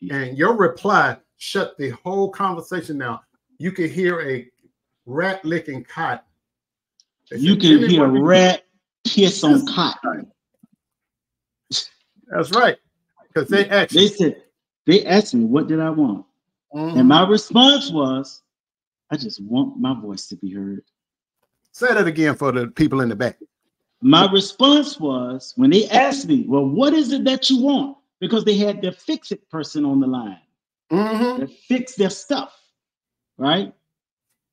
Yeah. And your reply shut the whole conversation down. You could hear a rat licking cotton. You can hear a rat piss on cotton. That's right. Because they asked me. They asked me, what did I want? And my response was, I just want my voice to be heard. Say that again for the people in the back. My response was, when they asked me, well, what is it that you want? Because they had their fix-it person on the line. Mm-hmm. They fix their stuff, right?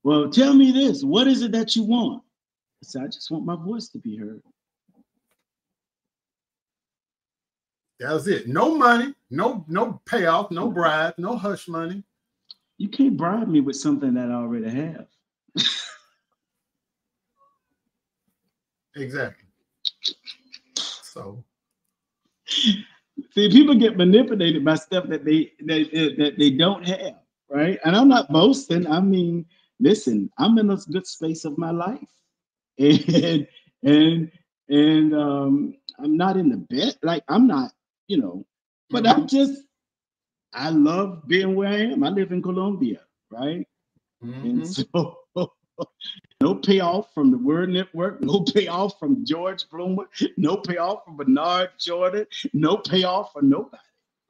Well, tell me this. What is it that you want? I said, I just want my voice to be heard. That was it. No money, no payoff, no bribe, no hush money. You can't bribe me with something that I already have. Exactly. So, see, people get manipulated by stuff that they don't have, right? And I'm not boasting. I mean, listen, I'm in a good space of my life, and I'm not in the bed. Like I'm not, you know, but I'm just. I love being where I am. I live in Colombia, right? And so no payoff from the Word Network, no payoff from George Bloomer, no payoff from Bernard Jordan, no payoff for nobody,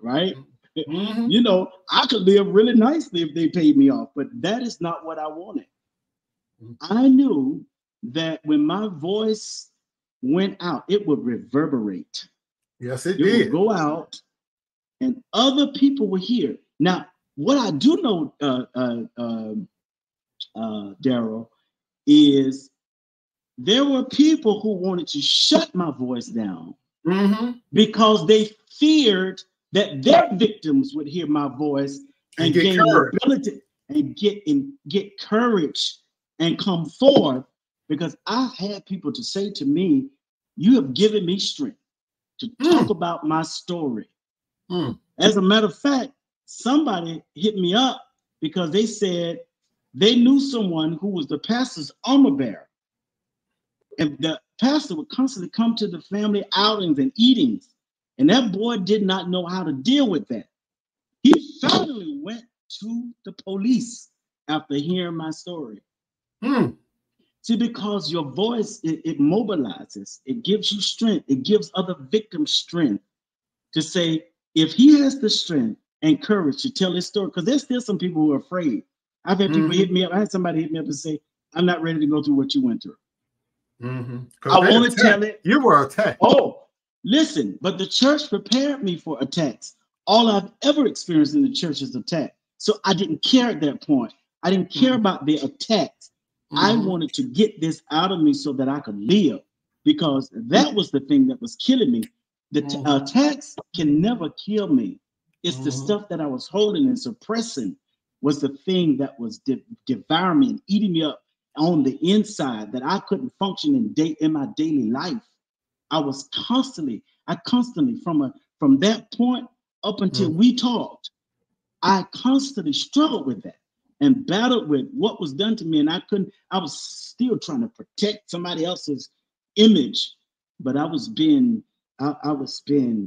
right? You know, I could live really nicely if they paid me off, but that is not what I wanted. I knew that when my voice went out, it would reverberate. Yes, it did. It would go out. And other people were here. Now, what I do know, Daryl, is there were people who wanted to shut my voice down because they feared that their victims would hear my voice and gain the ability and get courage and come forth. Because I've had people to say to me, "You have given me strength to talk about my story." As a matter of fact, somebody hit me up because they said they knew someone who was the pastor's armor bearer. And the pastor would constantly come to the family outings and eatings. And that boy did not know how to deal with that. He finally went to the police after hearing my story. See, because your voice, it mobilizes. It gives you strength. It gives other victims strength to say, if he has the strength and courage to tell his story, because there's still some people who are afraid. I've had people hit me up. I had somebody hit me up and say, I'm not ready to go through what you went through. I want to tell it. You were attacked. Oh, listen, but the church prepared me for attacks. All I've ever experienced in the church is attack. So I didn't care at that point. I didn't care about the attacks. I wanted to get this out of me so that I could live, because that was the thing that was killing me. The attacks can never kill me. It's the stuff that I was holding and suppressing was the thing that was devouring me and eating me up on the inside, that I couldn't function in my daily life. I was constantly from that point, up until we talked, I constantly struggled with that and battled with what was done to me. And I couldn't, I was still trying to protect somebody else's image, but I was being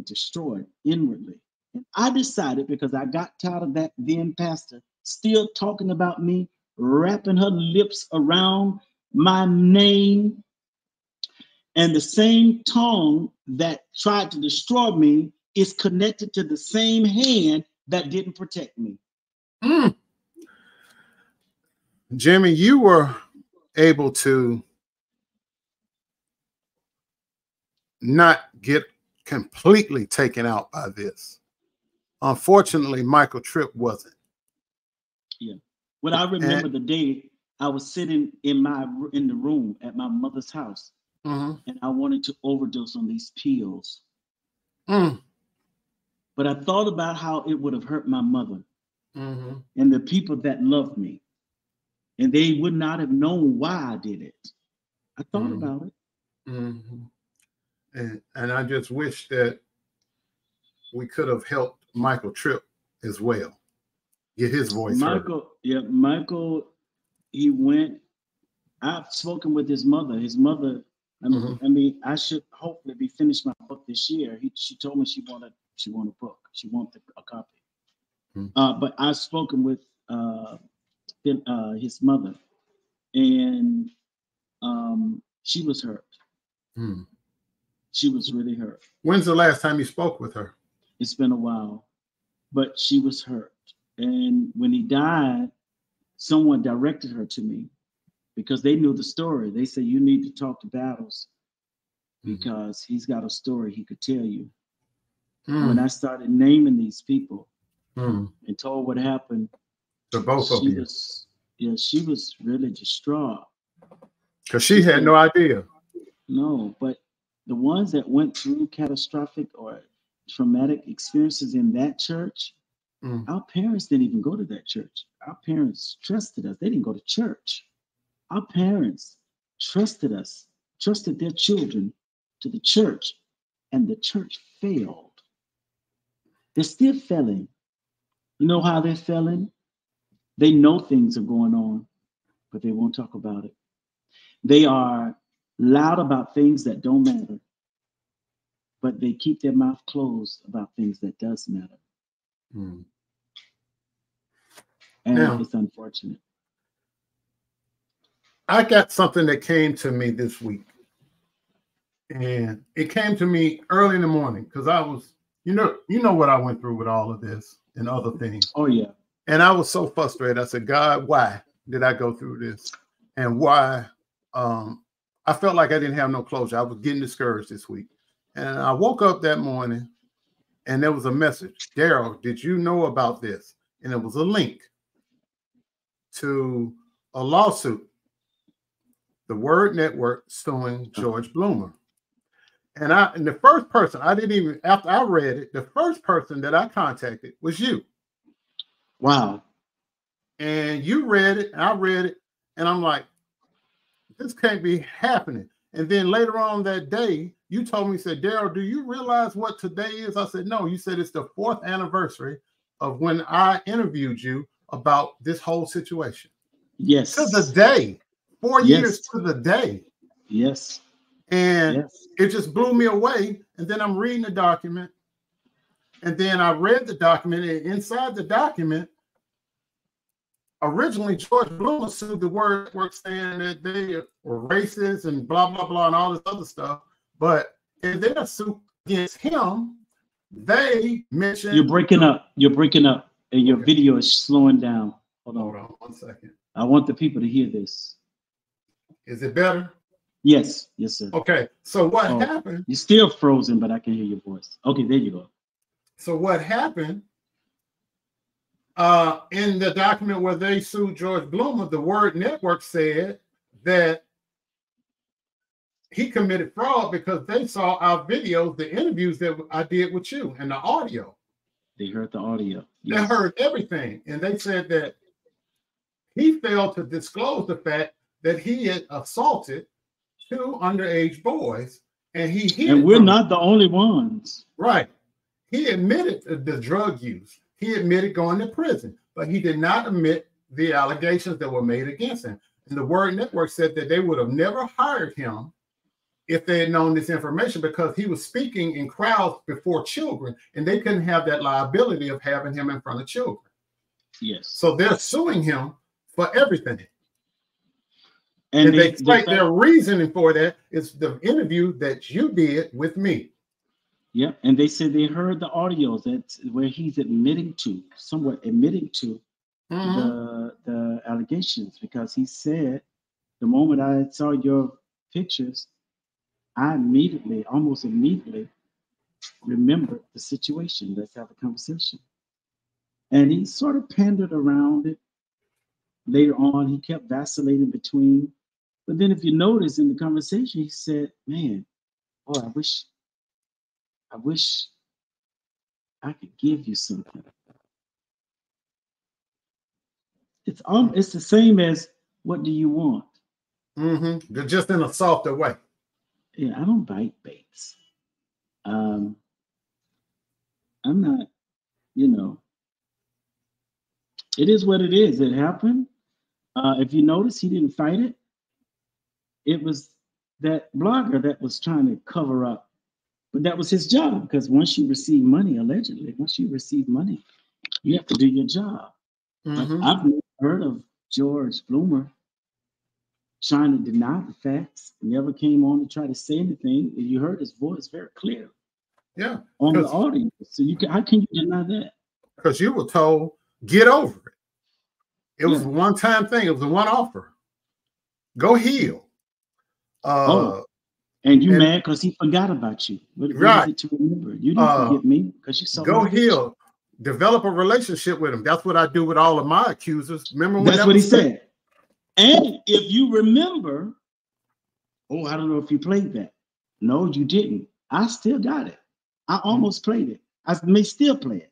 destroyed inwardly. And I decided, because I got tired of that then pastor still talking about me, wrapping her lips around my name, and the same tongue that tried to destroy me is connected to the same hand that didn't protect me. Mm. Jimmy, you were able to not get completely taken out by this. Unfortunately, Michael Tripp wasn't. Yeah. Well, I remember the day I was sitting in the room at my mother's house, and I wanted to overdose on these pills. Mm. But I thought about how it would have hurt my mother and the people that loved me, and they would not have known why I did it. I thought about it. Mm-hmm. And I just wish that we could have helped Michael Tripp as well. Get his voice. Michael, he went. I've spoken with his mother. His mother, I should hopefully be finished my book this year. She told me she wanted a book. She wanted a copy. Mm-hmm. But I've spoken with his mother, and she was hurt. Mm-hmm. She was really hurt. When's the last time you spoke with her? It's been a while, but she was hurt. And when he died, someone directed her to me because they knew the story. They said, you need to talk to Battles because he's got a story he could tell you. Mm. When I started naming these people and told what happened, to both of you. Yeah, she was really distraught. Because she had no idea. No, but the ones that went through catastrophic or traumatic experiences in that church, our parents didn't even go to that church. Our parents trusted us. They didn't go to church. Our parents trusted us, trusted their children to the church, and the church failed. They're still failing. You know how they're failing? They know things are going on, but they won't talk about it. They are loud about things that don't matter, but they keep their mouth closed about things that does matter. Mm. And now, it's unfortunate. I got something that came to me this week, and it came to me early in the morning because I was, you know what I went through with all of this and other things. Oh yeah. And I was so frustrated. I said, God, why did I go through this? And why? I felt like I didn't have no closure. I was getting discouraged this week. And I woke up that morning and there was a message. Daryl, did you know about this? And it was a link to a lawsuit. The Word Network suing George Bloomer. And the first person I didn't even, after I read it, the first person that I contacted was you. Wow. And you read it, and I read it, and I'm like, this can't be happening. And then later on that day, you told me, you said, Daryl, do you realize what today is? I said, no. You said it's the 4th anniversary of when I interviewed you about this whole situation. Yes. To the day. 4 years to the day. Yes. And it just blew me away. And then I'm reading the document. And then I read the document. And inside the document, originally, George Bloomer sued the Word Network saying that they were racist and blah, blah, blah, and all this other stuff. But in their suit against him, they mentioned... You're breaking up. And your video is slowing down. Hold on 1 second. I want the people to hear this. Is it better? Yes. Yes, sir. Okay. So what happened... You're still frozen, but I can hear your voice. Okay, there you go. So what happened... in the document where they sued George Bloomer, the Word Network said that he committed fraud because they saw our videos, the interviews that I did with you, and the audio. They heard the audio. Yes. They heard everything. And they said that he failed to disclose the fact that he had assaulted 2 underage boys. And we're not the only ones. Right. He admitted the drug use. He admitted going to prison, but he did not admit the allegations that were made against him. And the Word Network said that they would have never hired him if they had known this information, because he was speaking in crowds before children, and they couldn't have that liability of having him in front of children. Yes. So they're suing him for everything. And they cite their reasoning for that is the interview that you did with me. Yeah, and they said they heard the audio that where he's admitting to, somewhat admitting to the allegations, because he said, the moment I saw your pictures, I immediately, almost immediately, remembered the situation. Let's have a conversation. And he sort of pandered around it. Later on, he kept vacillating between. But then if you notice in the conversation, he said, man, boy, I wish I could give you something. It's the same as, what do you want? Mm-hmm. Just in a softer way. Yeah, I don't bite baits. I'm not, you know, it is what it is. It happened. If you notice, he didn't fight it. It was that blogger that was trying to cover up. But that was his job, because once you receive money, allegedly, once you receive money, you have to do your job. Mm-hmm. I've never heard of George Bloomer trying to deny the facts. He never came on to try to say anything. You heard his voice very clear. Yeah. On the audience. So you can, how can you deny that? Because you were told, get over it. It was a one-time thing. It was a one-offer. Go heal. And you mad because he forgot about you. What is it to remember? You didn't forget me because you saw. Go heal. Develop a relationship with him. That's what I do with all of my accusers. Remember when that's what he said. And if you remember, I don't know if you played that. No, you didn't. I still got it. I almost played it. I may still play it.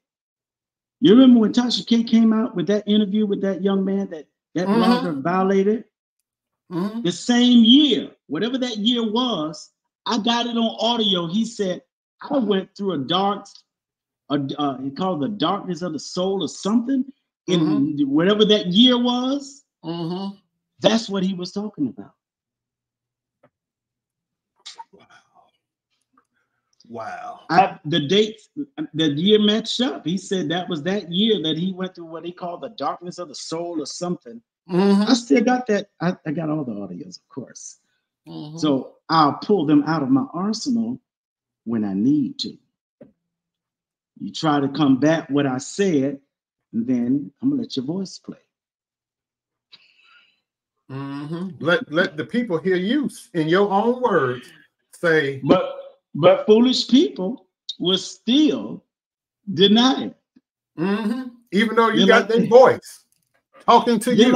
You remember when Tasha K came out with that interview with that young man that blogger violated? Mm-hmm. The same year, whatever that year was, I got it on audio. He said, I went through a dark, he called it the darkness of the soul or something, in whatever that year was. Mm-hmm. That's what he was talking about. Wow. Wow. The dates, the year matched up. He said that was that year that he went through what he called the darkness of the soul or something. Mm-hmm. I still got that. I got all the audios, of course. Mm-hmm. So I'll pull them out of my arsenal when I need to. You try to combat what I said, and then I'm gonna let your voice play. Mm-hmm. Let the people hear you in your own words say. But foolish people will still deny it. Mm-hmm. Even though you got their voice. Talking to you.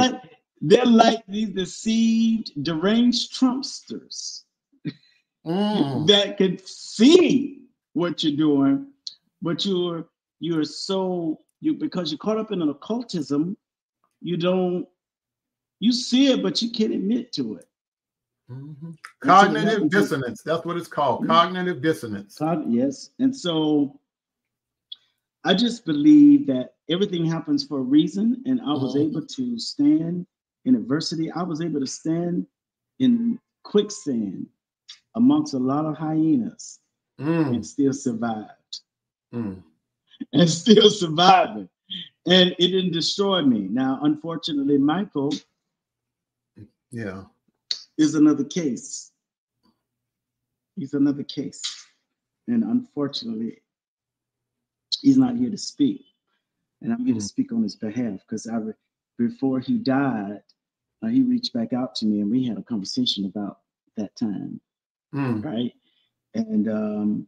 They're like these deceived, deranged Trumpsters that can see what you're doing, but because you're caught up in an occultism, you see it, but you can't admit to it. Mm-hmm. Cognitive dissonance. That's what it's called. Mm-hmm. Cognitive dissonance. Yes. And so I just believe that everything happens for a reason, and I was able to stand in adversity. I was able to stand in quicksand amongst a lot of hyenas and still survived. And still surviving. And it didn't destroy me. Now, unfortunately, Michael is another case. He's another case. And unfortunately, he's not here to speak. And I'm here to speak on his behalf, because before he died, he reached back out to me and we had a conversation about that time, right? And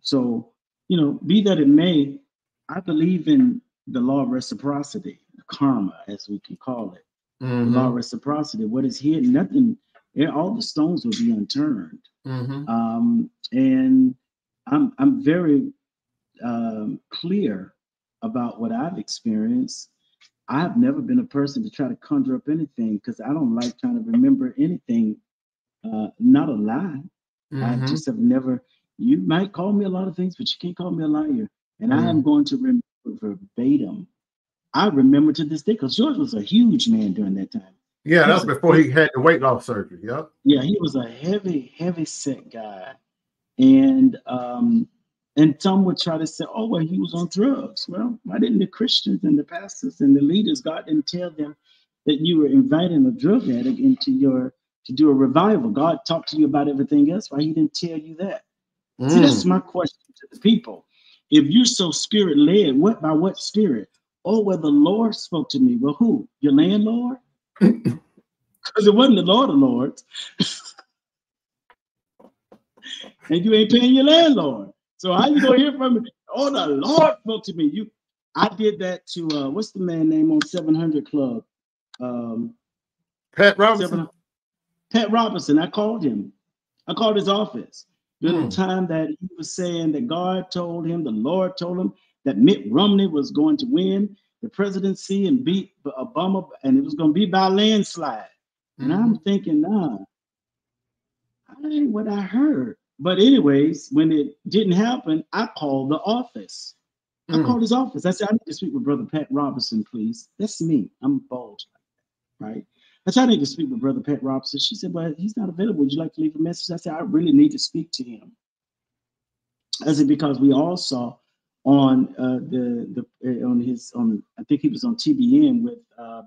so, you know, be that it may, I believe in the law of reciprocity, karma, as we can call it. Mm-hmm. The law of reciprocity, what is here, nothing, all the stones will be unturned. Mm-hmm. And I'm very clear about what I've experienced. I've never been a person to try to conjure up anything, because I don't like trying to remember anything, not a lie. I just have never, you might call me a lot of things, but you can't call me a liar. And I am going to remember verbatim. I remember to this day because George was a huge man during that time. Yeah, that was before he had the weight loss surgery. Yep. Yeah, he was a heavy, heavy set guy. And some would try to say, oh, well, he was on drugs. Well, why didn't the Christians and the pastors and the leaders, God didn't tell them that you were inviting a drug addict into your, to do a revival? God talked to you about everything else. Why he didn't tell you that? See, that's my question to the people. If you're so spirit-led, what by what spirit? Oh, well, the Lord spoke to me. Well, who? Your landlord? Because it wasn't the Lord of Lords. And you ain't paying your landlord. So how you gonna hear from me? Oh, the Lord spoke to me. You, I did that to what's the man name on 700 Club? Pat Robertson. Pat Robertson. I called him. I called his office during the time that he was saying that God told him, the Lord told him that Mitt Romney was going to win the presidency and beat Obama, and it was going to be by landslide. And I'm thinking, nah, that ain't what I heard. But anyways, when it didn't happen, I called the office. I called his office. I said, I need to speak with Brother Pat Robertson, please. That's me. I'm bald, right? I said, I need to speak with Brother Pat Robertson. She said, well, he's not available. Would you like to leave a message? I said, I really need to speak to him. I said, because we all saw on I think he was on TBN with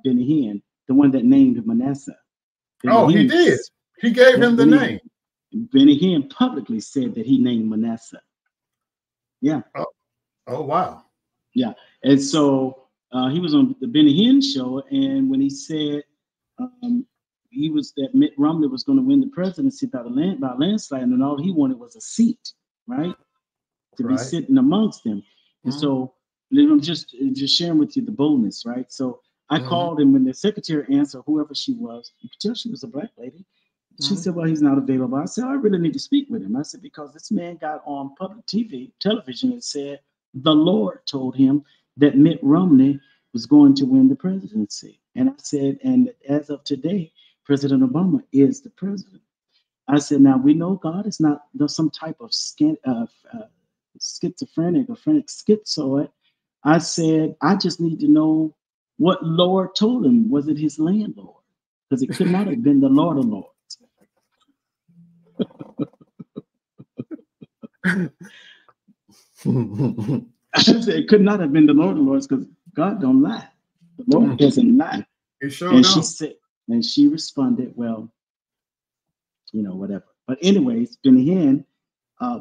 Benny Hinn, the one that named Manasseh. Benny Hinn, he did. He gave him the name. Benny Hinn publicly said that he named Manasseh. Yeah. Oh wow. Yeah. And so he was on the Benny Hinn show, and when he said he was that Mitt Romney was going to win the presidency by landslide, and all he wanted was a seat, right? To be sitting amongst them. And so I'm just sharing with you the boldness, right? So I called him when the secretary answered, whoever she was, you could tell she was a black lady. She said, well, he's not available. I said, I really need to speak with him. I said, because this man got on public television and said, the Lord told him that Mitt Romney was going to win the presidency. And I said, and as of today, President Obama is the president. I said, now we know God is not some type of schizophrenic or schizoid. I said, I just need to know what Lord told him. Was it his landlord? Because it could not have been the Lord of Lords. It could not have been the Lord of Lords because God don't lie. The Lord doesn't lie. Sure and she said, and she responded, well, you know, whatever. But anyways, Benny Hinn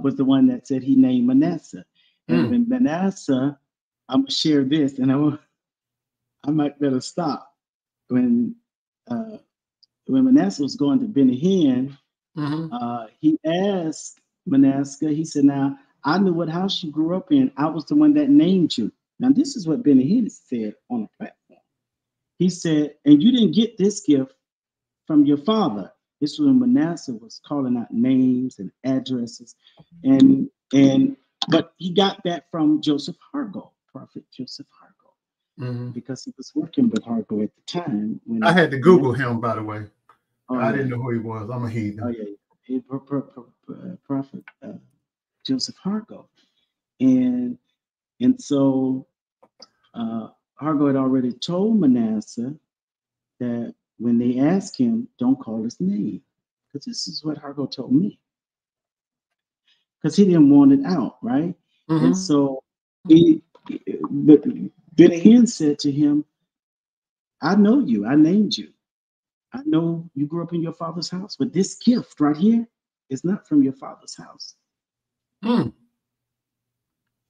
was the one that said he named Manasseh. And when Manasseh, I'm gonna share this, and I might better stop. When Manasseh was going to Benny Hinn, he asked Manasseh, he said, now, I knew what house you grew up in. I was the one that named you. Now, this is what Benny Hinn said on a platform. He said, and you didn't get this gift from your father. This was when Manasseh was calling out names and addresses. But he got that from Joseph Hargo, Prophet Joseph Hargo, because he was working with Hargo at the time. When I had to Google him, by the way. I didn't know who he was. I'm a heathen. Oh, yeah. Prophet Joseph Hargo. And so Hargo had already told Manasseh that when they asked him, don't call his name. Because this is what Hargo told me. Because he didn't want it out, right? And so but Benny Hinn said to him, I know you. I named you. I know you grew up in your father's house, but this gift right here is not from your father's house.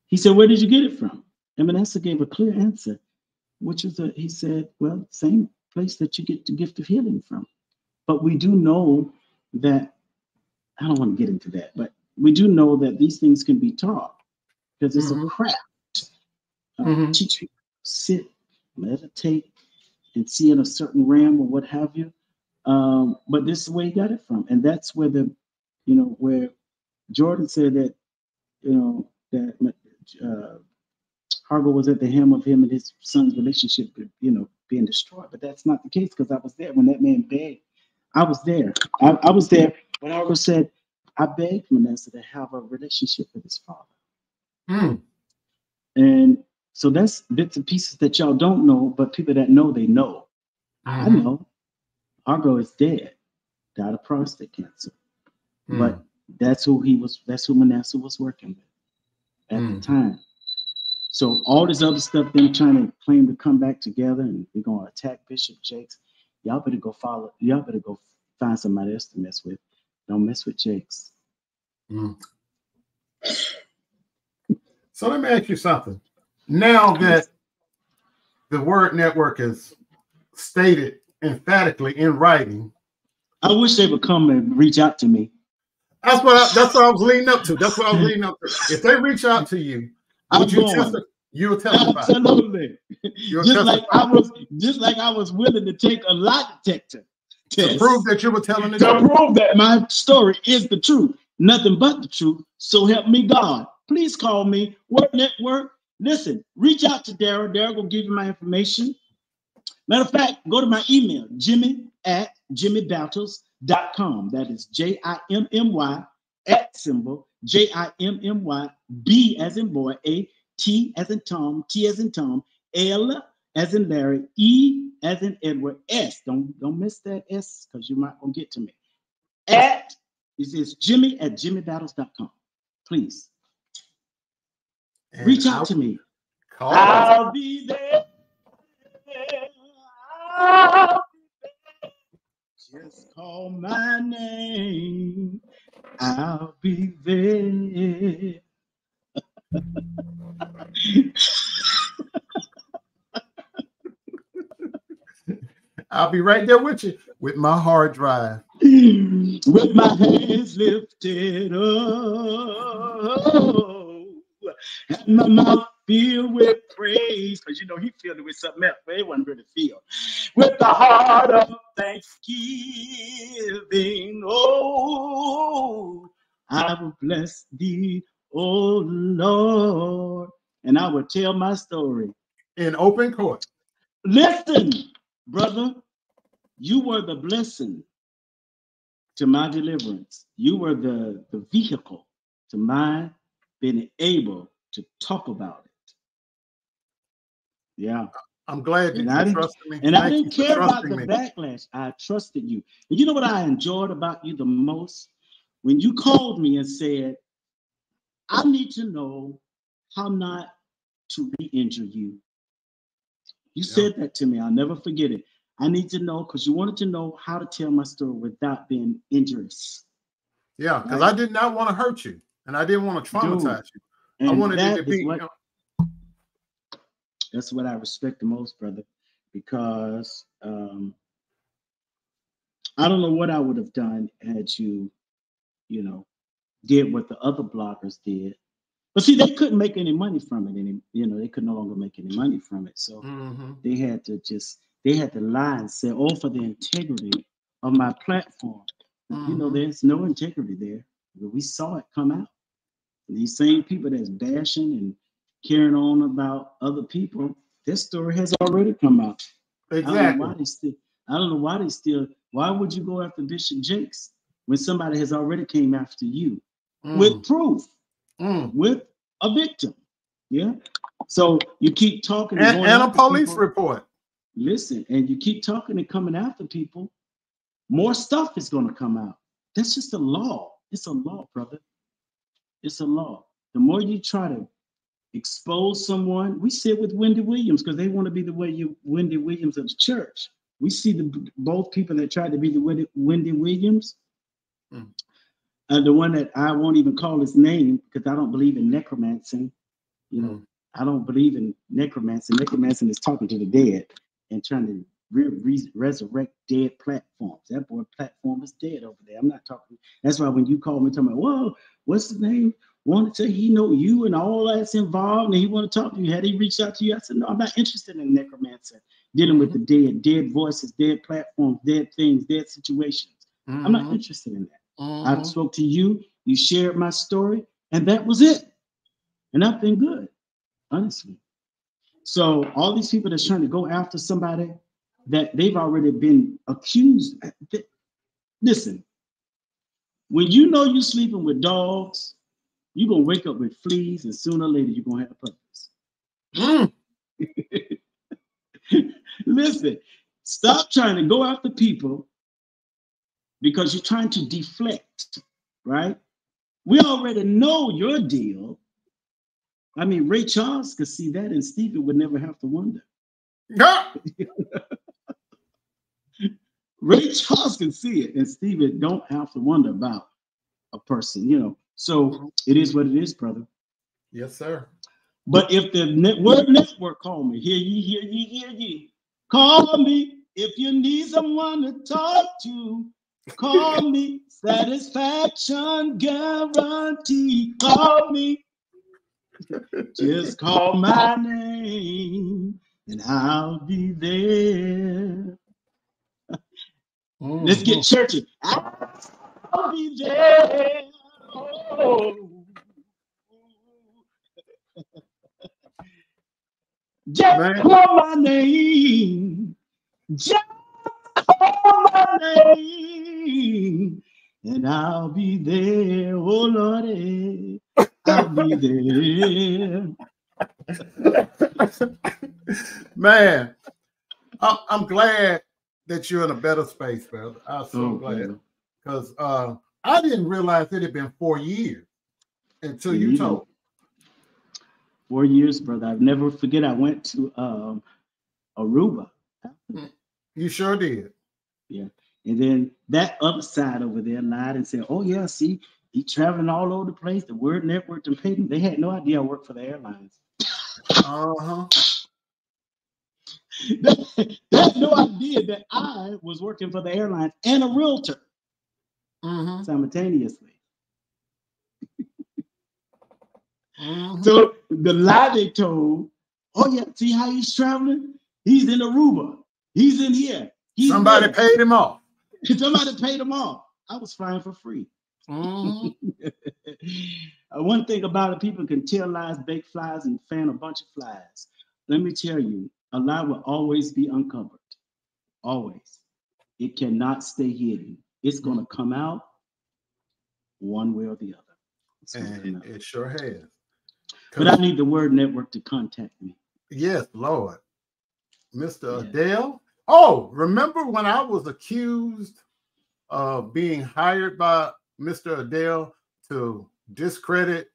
He said, where did you get it from? And Manasseh gave a clear answer, which is that he said, well, same place that you get the gift of healing from. But we do know that, I don't want to get into that, but we do know that these things can be taught because it's a craft. Teach people to sit, meditate, and see in a certain realm or what have you. But this is the way he got it from. And that's where where Jordan said that, that Hargo was at the helm of him and his son's relationship, being destroyed. But that's not the case because I was there when that man begged. I was there. I was there when Hargo said, I begged Manasseh to have a relationship with his father. And so that's bits and pieces that y'all don't know, but people that know, they know. Mm-hmm. I know Hargo is dead, died of prostate cancer. Mm. But that's who he was, that's who Manasseh was working with at the time. So all this other stuff, them trying to claim to come back together and we're gonna attack Bishop Jakes. Y'all better go follow, y'all better go find somebody else to mess with. Don't mess with Jakes. Mm. So let me ask you something. Now that the Word Network has stated emphatically in writing, I wish they would come and reach out to me. That's what I was leading up to. That's what I was leading up to. If they reach out to you, would you testify? You will testify. Absolutely. Just like I was willing to take a lie detector test to prove that you were telling the truth. To prove that my story is the truth, nothing but the truth. So help me God. Please call me, Word Network. Listen, reach out to Daryl. Daryl will give you my information. Matter of fact, go to my email, jimmy@jimmybattles.com. That is JIMMY@B(T)L(L)E(Edward)S. Don't miss that S because you're not gonna get to me. It says jimmy@jimmybattles.com. Please. And reach out to me. I'll be there. I'll be there. Just call my name. I'll be there. I'll be right there with you with my hard drive. With my hands lifted up. And my mouth filled with praise, because you know he filled it with something else, but it wasn't really filled. With the heart of thanksgiving, oh, I will bless thee, oh Lord, and I will tell my story in open court. Listen, brother, you were the blessing to my deliverance. You were the vehicle to my being able to talk about it. Yeah. I'm glad you trusted me. And I didn't care about the backlash. I trusted you. And you know what I enjoyed about you the most? When you called me and said, I need to know how not to re-injure you. You said that to me. I'll never forget it. I need to know, because you wanted to know how to tell my story without being injurious. Yeah, because I did not want to hurt you. And I didn't want to traumatize you. I wanted it to be. That's what I respect the most, brother, because I don't know what I would have done had you, you know, did what the other bloggers did. But see, they couldn't make any money from it. You know, they could no longer make any money from it. So they had to lie and say, oh, for the integrity of my platform. You know, there's no integrity there. But we saw it come out. These same people that's bashing and carrying on about other people, this story has already come out. Exactly. I don't know why they still. Why would you go after Bishop Jakes when somebody has already came after you with proof, with a victim? Yeah. So you keep talking and a police report. Listen, and you keep talking and coming after people. More stuff is going to come out. That's just the law. It's a law, brother. It's a law. The more you try to expose someone, we see it with Wendy Williams because they want to be the way you Wendy Williams of the church. We see both people that tried to be the Wendy Williams, the one that I won't even call his name because I don't believe in necromancy. You know, I don't believe in necromancy. Necromancy is talking to the dead and trying to resurrect dead platforms. That boy platform is dead over there. I'm not talking. That's why when you call me, talking about, whoa, what's his name? Wanted to, he know you and all that's involved, and he want to talk to you. Had he reached out to you? I said, no, I'm not interested in necromancy. Dealing with the dead, dead voices, dead platforms, dead things, dead situations. I'm not interested in that. I spoke to you. You shared my story, and that was it. And I've been good, honestly. So all these people that's trying to go after somebody that they've already been accused. Listen, when you know you're sleeping with dogs, you're going to wake up with fleas, and sooner or later you're going to have puppies. Listen, stop trying to go after people because you're trying to deflect, right? We already know your deal. I mean, Ray Charles could see that, and Stephen would never have to wonder. No. Ray Charles can see it, and Stephen don't have to wonder about a person, you know. So it is what it is, brother. Yes, sir. But if the Word Network call me, hear ye, hear ye, hear ye. Call me if you need someone to talk to. Call me, satisfaction guarantee. Call me. Just call my name and I'll be there. Mm-hmm. Let's get churchy. I'll be there. Oh. Just call my name. Just call my name. And I'll be there. Oh, Lordy. I'll be there. Man, I'm glad that you're in a better space, brother. I'm so glad. Because I didn't realize it had been 4 years until you told me. 4 years, brother. I've never forget. I went to Aruba. You sure did. Yeah. And then that upside over there lied and said, oh, yeah, see, he's traveling all over the place. The Word Network, and Payton, they had no idea I worked for the airlines. Uh-huh. They had no idea that I was working for the airlines and a realtor simultaneously. So the lie they told, oh, yeah, see how he's traveling? He's in Aruba. He's in here. He's somebody paid him off. Somebody paid him off. I was flying for free. One thing about it, people can tell lies, bake flies, and fan a bunch of flies. Let me tell you, a lie will always be uncovered. Always. It cannot stay hidden. It's going to come out one way or the other. And it sure has. But I need the Word Network to contact me. Yes, Lord. Mr. Odell. Oh, remember when I was accused of being hired by Mr. Odell to discredit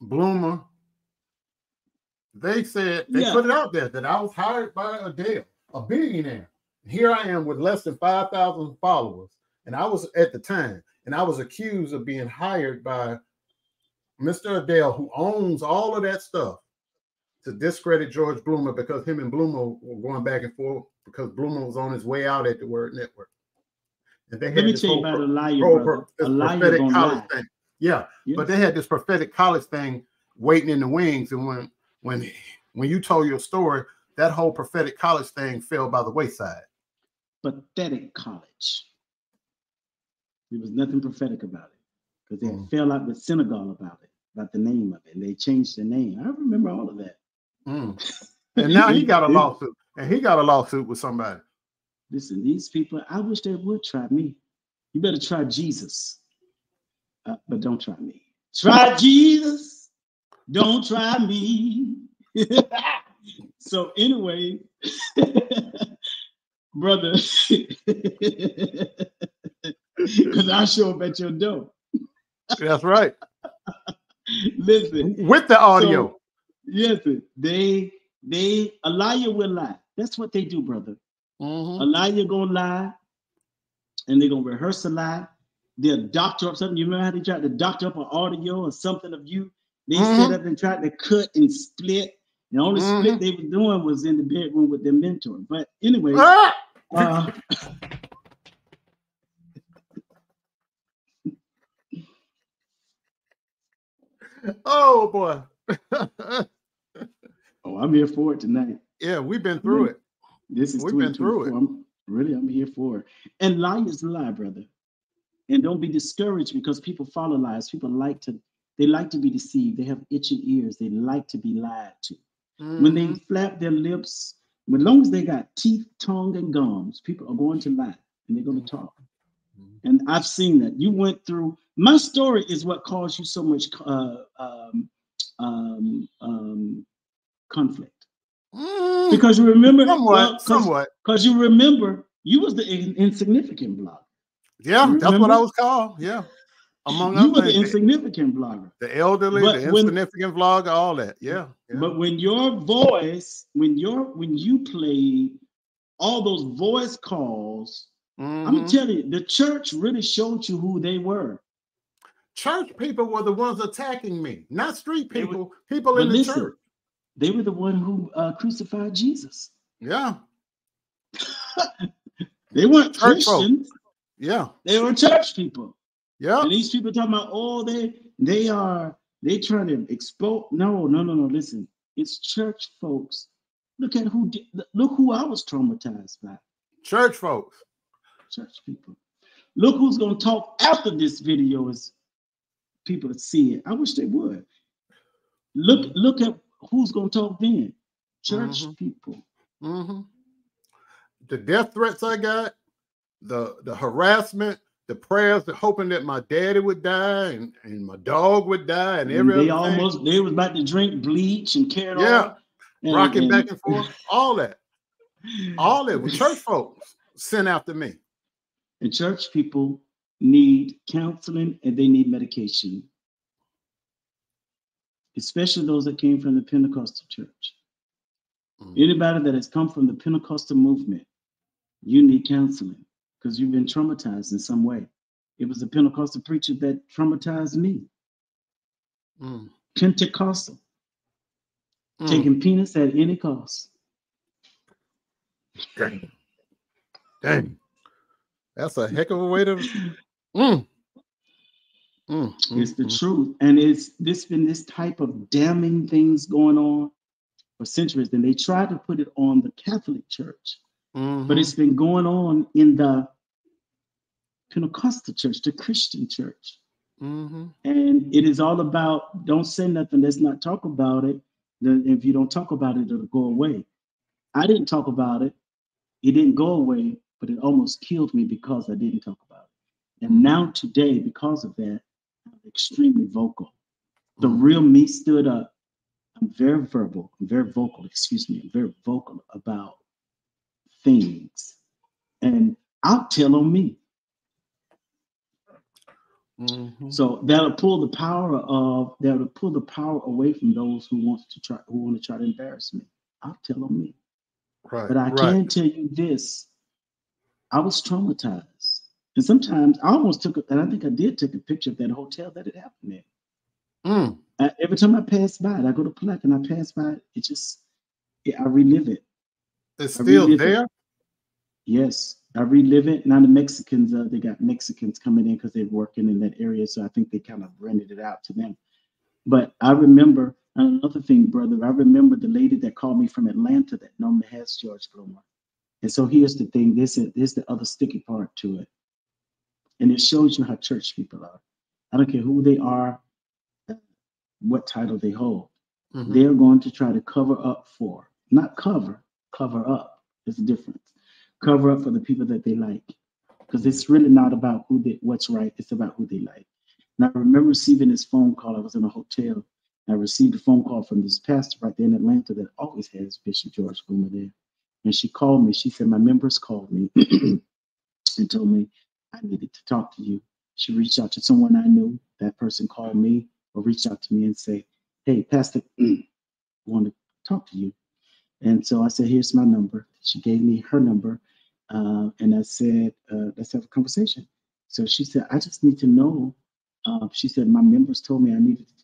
Bloomer? They said, they put it out there that I was hired by Odell, a billionaire. Here I am with less than 5,000 followers. And I was at the time, and I was accused of being hired by Mr. Odell, who owns all of that stuff, to discredit George Bloomer, because him and Bloomer were going back and forth because Bloomer was on his way out at the Word Network. And they had this prophetic college thing. Yeah, yes. But they had this prophetic college thing waiting in the wings. And when you told your story, that whole prophetic college thing fell by the wayside. Pathetic college. There was nothing prophetic about it because they fell out with synagogue about it, about the name of it. And they changed the name. I remember all of that. And now he got a lawsuit. And he got a lawsuit with somebody. Listen, these people, I wish they would try me. You better try Jesus. But don't try me. Try Jesus. Don't try me. So anyway, brother, because I show up at your door. That's right. Listen. With the audio. So, yes, they a liar will lie. That's what they do, brother. A liar gonna lie, and they're gonna rehearse a lie. They'll doctor up something. You remember how they tried to doctor up an audio or something of you? They stood up and tried to cut and split. The only split they were doing was in the bedroom with their mentor. But anyway, oh boy. Oh, I'm here for it tonight. Yeah, we've been through it. This is we've been through it. I'm here for it. And liars lie, brother. And don't be discouraged because people follow lies. People like to be deceived. They have itching ears. They like to be lied to. When they flap their lips, as long as they got teeth, tongue, and gums, people are going to lie and they're going to talk. And I've seen that. You went through, my story is what caused you so much conflict. Mm, because you remember, because you remember, you was the insignificant blogger. Yeah, that's what I was called. Yeah, among you were the insignificant blogger, the elderly, the insignificant blogger, all that. Yeah, yeah. But when your voice, when you played all those voice calls, I'm telling you, the church really showed you who they were. Church people were the ones attacking me, not street people. People in the church. They were the one who crucified Jesus. Yeah. They weren't church Christians. Folk. Yeah. They were church people. Yeah. And these people talking about, oh, they trying to expose. No, no, no, no. Listen, it's church folks. Look at who. Look who I was traumatized by. Church folks. Church people. Look who's gonna talk after this video is. People to see it. I wish they would. Look at who's going to talk then. Church people. The death threats I got, the harassment, the prayers, the hoping that my daddy would die and my dog would die and everything. They was about to drink bleach and carry on. Yeah, rocking back and forth. All that. All that was church folks sent after me. And church people need counseling and they need medication, especially those that came from the Pentecostal church. Anybody that has come from the Pentecostal movement, you need counseling because you've been traumatized in some way. It was the Pentecostal preacher that traumatized me. Pentecostal, taking penis at any cost. Dang, dang, that's a heck of a way to. It's the truth, and been this type of damning things going on for centuries, and they tried to put it on the Catholic Church, but it's been going on in the Pentecostal Church, the Christian Church, and it is all about don't say nothing, let's not talk about it. Then if you don't talk about it, it'll go away. I didn't talk about it; it didn't go away. But it almost killed me because I didn't talk about it. And now today, because of that, I'm extremely vocal. The real me stood up. I'm very verbal, I'm very vocal, excuse me, I'm very vocal about things. And I'll tell on me. So that'll pull the power of, that'll pull the power away from those who want to try, to embarrass me. I'll tell on me. Right, but I can tell you this. I was traumatized, and sometimes I almost took, and I think I did take a picture of that hotel that it happened in. Every time I pass by it, I go to Polack and I pass by it. It just, I relive it. It's still there. Yes, I relive it. Now the Mexicans, they got Mexicans coming in because they're working in that area, so I think they kind of rented it out to them. But I remember another thing, brother. I remember the lady that called me from Atlanta that normally has George Bloomer. And so here's the thing, this is the other sticky part to it. And it shows you how church people are. I don't care who they are, what title they hold. They're going to try to cover up for, not cover, cover up. There's a difference. Cover up for the people that they like. Because it's really not about who they, what's right, it's about who they like. And I remember receiving this phone call. I was in a hotel. And I received a phone call from this pastor right there in Atlanta that always has Bishop George Bloomer there. And she called me. She said, my members called me and told me I needed to talk to you. She reached out to someone I knew. That person called me or reached out to me and said, hey, Pastor, I want to talk to you. And so I said, here's my number. She gave me her number. And I said, let's have a conversation. So she said, I just need to know. She said, my members told me I needed to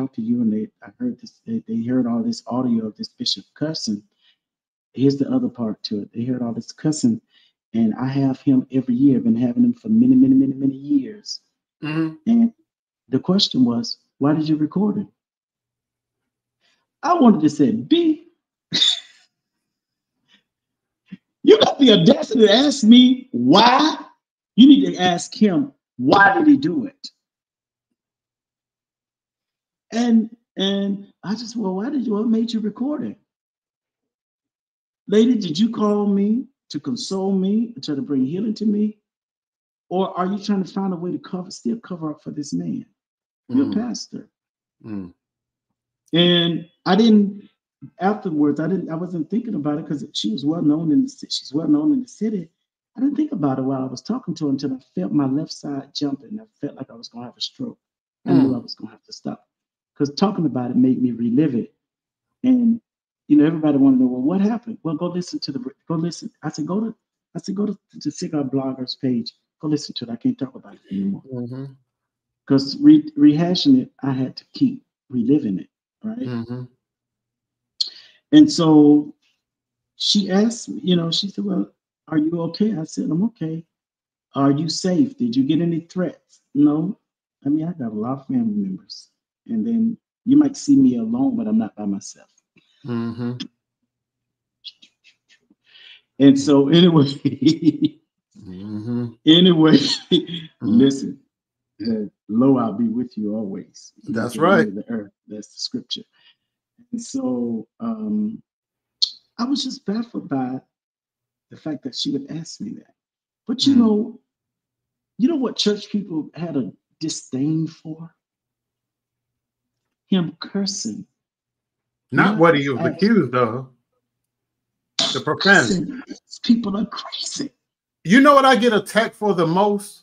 talk to you. And I heard this. They heard all this audio of this bishop cussing. Here's the other part to it. They heard all this cussing, and I have him every year. I've been having him for many, many, many, many years. And the question was, why did you record him? I wanted to say, B, you got the audacity to ask me why? You need to ask him, why did he do it? And I just, well, why did you, what made you record it? Lady, did you call me to console me, try to bring healing to me? Or are you trying to find a way to cover, still cover up for this man, your pastor? And I didn't, afterwards, I wasn't thinking about it because she was well known in the city. She's well known in the city. I didn't think about it while I was talking to her until I felt my left side jumping. I felt like I was going to have a stroke. I knew I was going to have to stop because talking about it made me relive it. And, you know, everybody wanted to know, well, what happened? Well, go listen to the, go listen. I said, go to the Cigar Blogger's page. Go listen to it. I can't talk about it anymore. Because rehashing it, I had to keep reliving it, right? And so she asked me, you know, she said, well, are you okay? I said, I'm okay. Are you safe? Did you get any threats? No. I mean, I got a lot of family members. And then you might see me alone, but I'm not by myself. And so anyway, anyway, listen, lo, I'll be with you always. That's right. The earth. That's the scripture. And so I was just baffled by the fact that she would ask me that. But you know what church people had a disdain for? Him cursing. Not what he was accused of. The profanity. These people are crazy. You know what I get attacked for the most?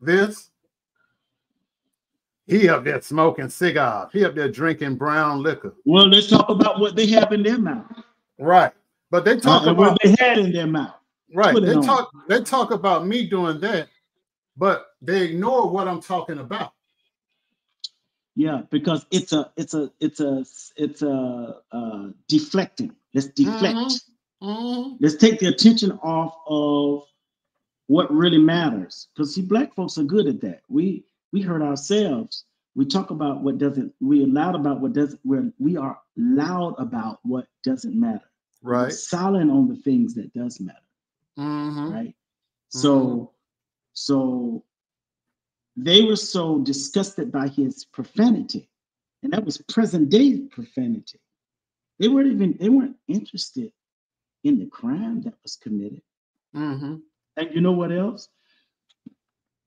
This. He up there smoking cigars. He up there drinking brown liquor. Well, let's talk about what they have in their mouth. Right. But they talk about what they had in their mouth. Right. They talk about me doing that, but they ignore what I'm talking about. Yeah, because it's a deflecting. Let's deflect. Let's take the attention off of what really matters. Because see, black folks are good at that. We hurt ourselves. We talk about what doesn't. We're loud about what doesn't. We are loud about what doesn't matter. Right. We're silent on the things that does matter. Right. So they were so disgusted by his profanity, and that was present day profanity. They weren't interested in the crime that was committed. And you know what else?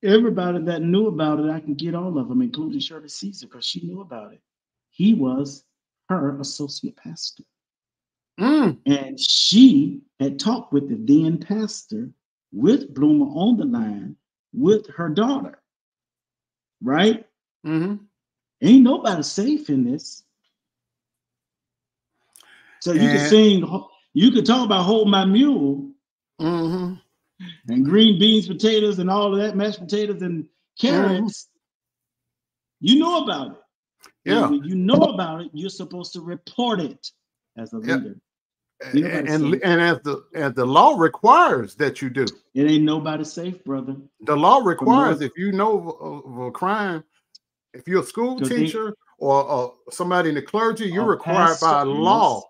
Everybody that knew about it, I can get all of them, including Shirley Caesar, because she knew about it. He was her associate pastor. And she had talked with the then pastor with Bloomer on the line with her daughter. Right? Ain't nobody safe in this. So you can sing, you can talk about Hold My Mule and green beans, potatoes, and all of that, mashed potatoes and carrots. You know about it. Yeah. When you know about it, you're supposed to report it as a leader. And as the law requires that you do. It ain't nobody safe, brother. The law requires, if you know of a crime, if you're a school teacher or somebody in the clergy, you're required by law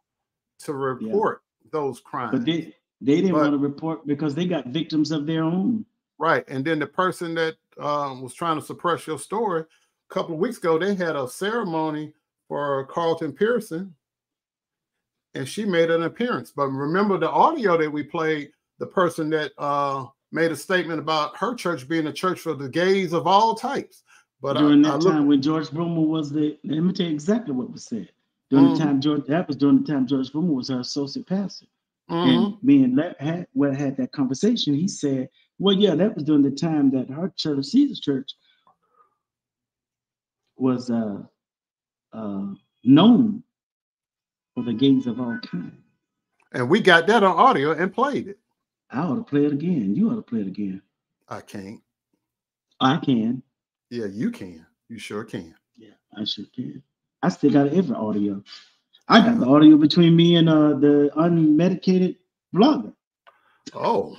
to report those crimes. But they didn't want to report because they got victims of their own. Right. And then the person that was trying to suppress your story, a couple of weeks ago, they had a ceremony for Carlton Pearson. And she made an appearance. But remember the audio that we played, the person that made a statement about her church being a church for the gays of all types. But during that time when George Bloomer was the, let me tell you exactly what was said. During the time George Bloomer was her associate pastor. And me and had that conversation. He said, well, yeah, that was during the time that her church, Caesar's church, was known for the games of all kinds. And we got that on audio and played it. I ought to play it again. You ought to play it again. I can't. I can. Yeah, you can. You sure can. Yeah, I sure can. I still got every audio. I got the audio between me and the unmedicated blogger. Oh.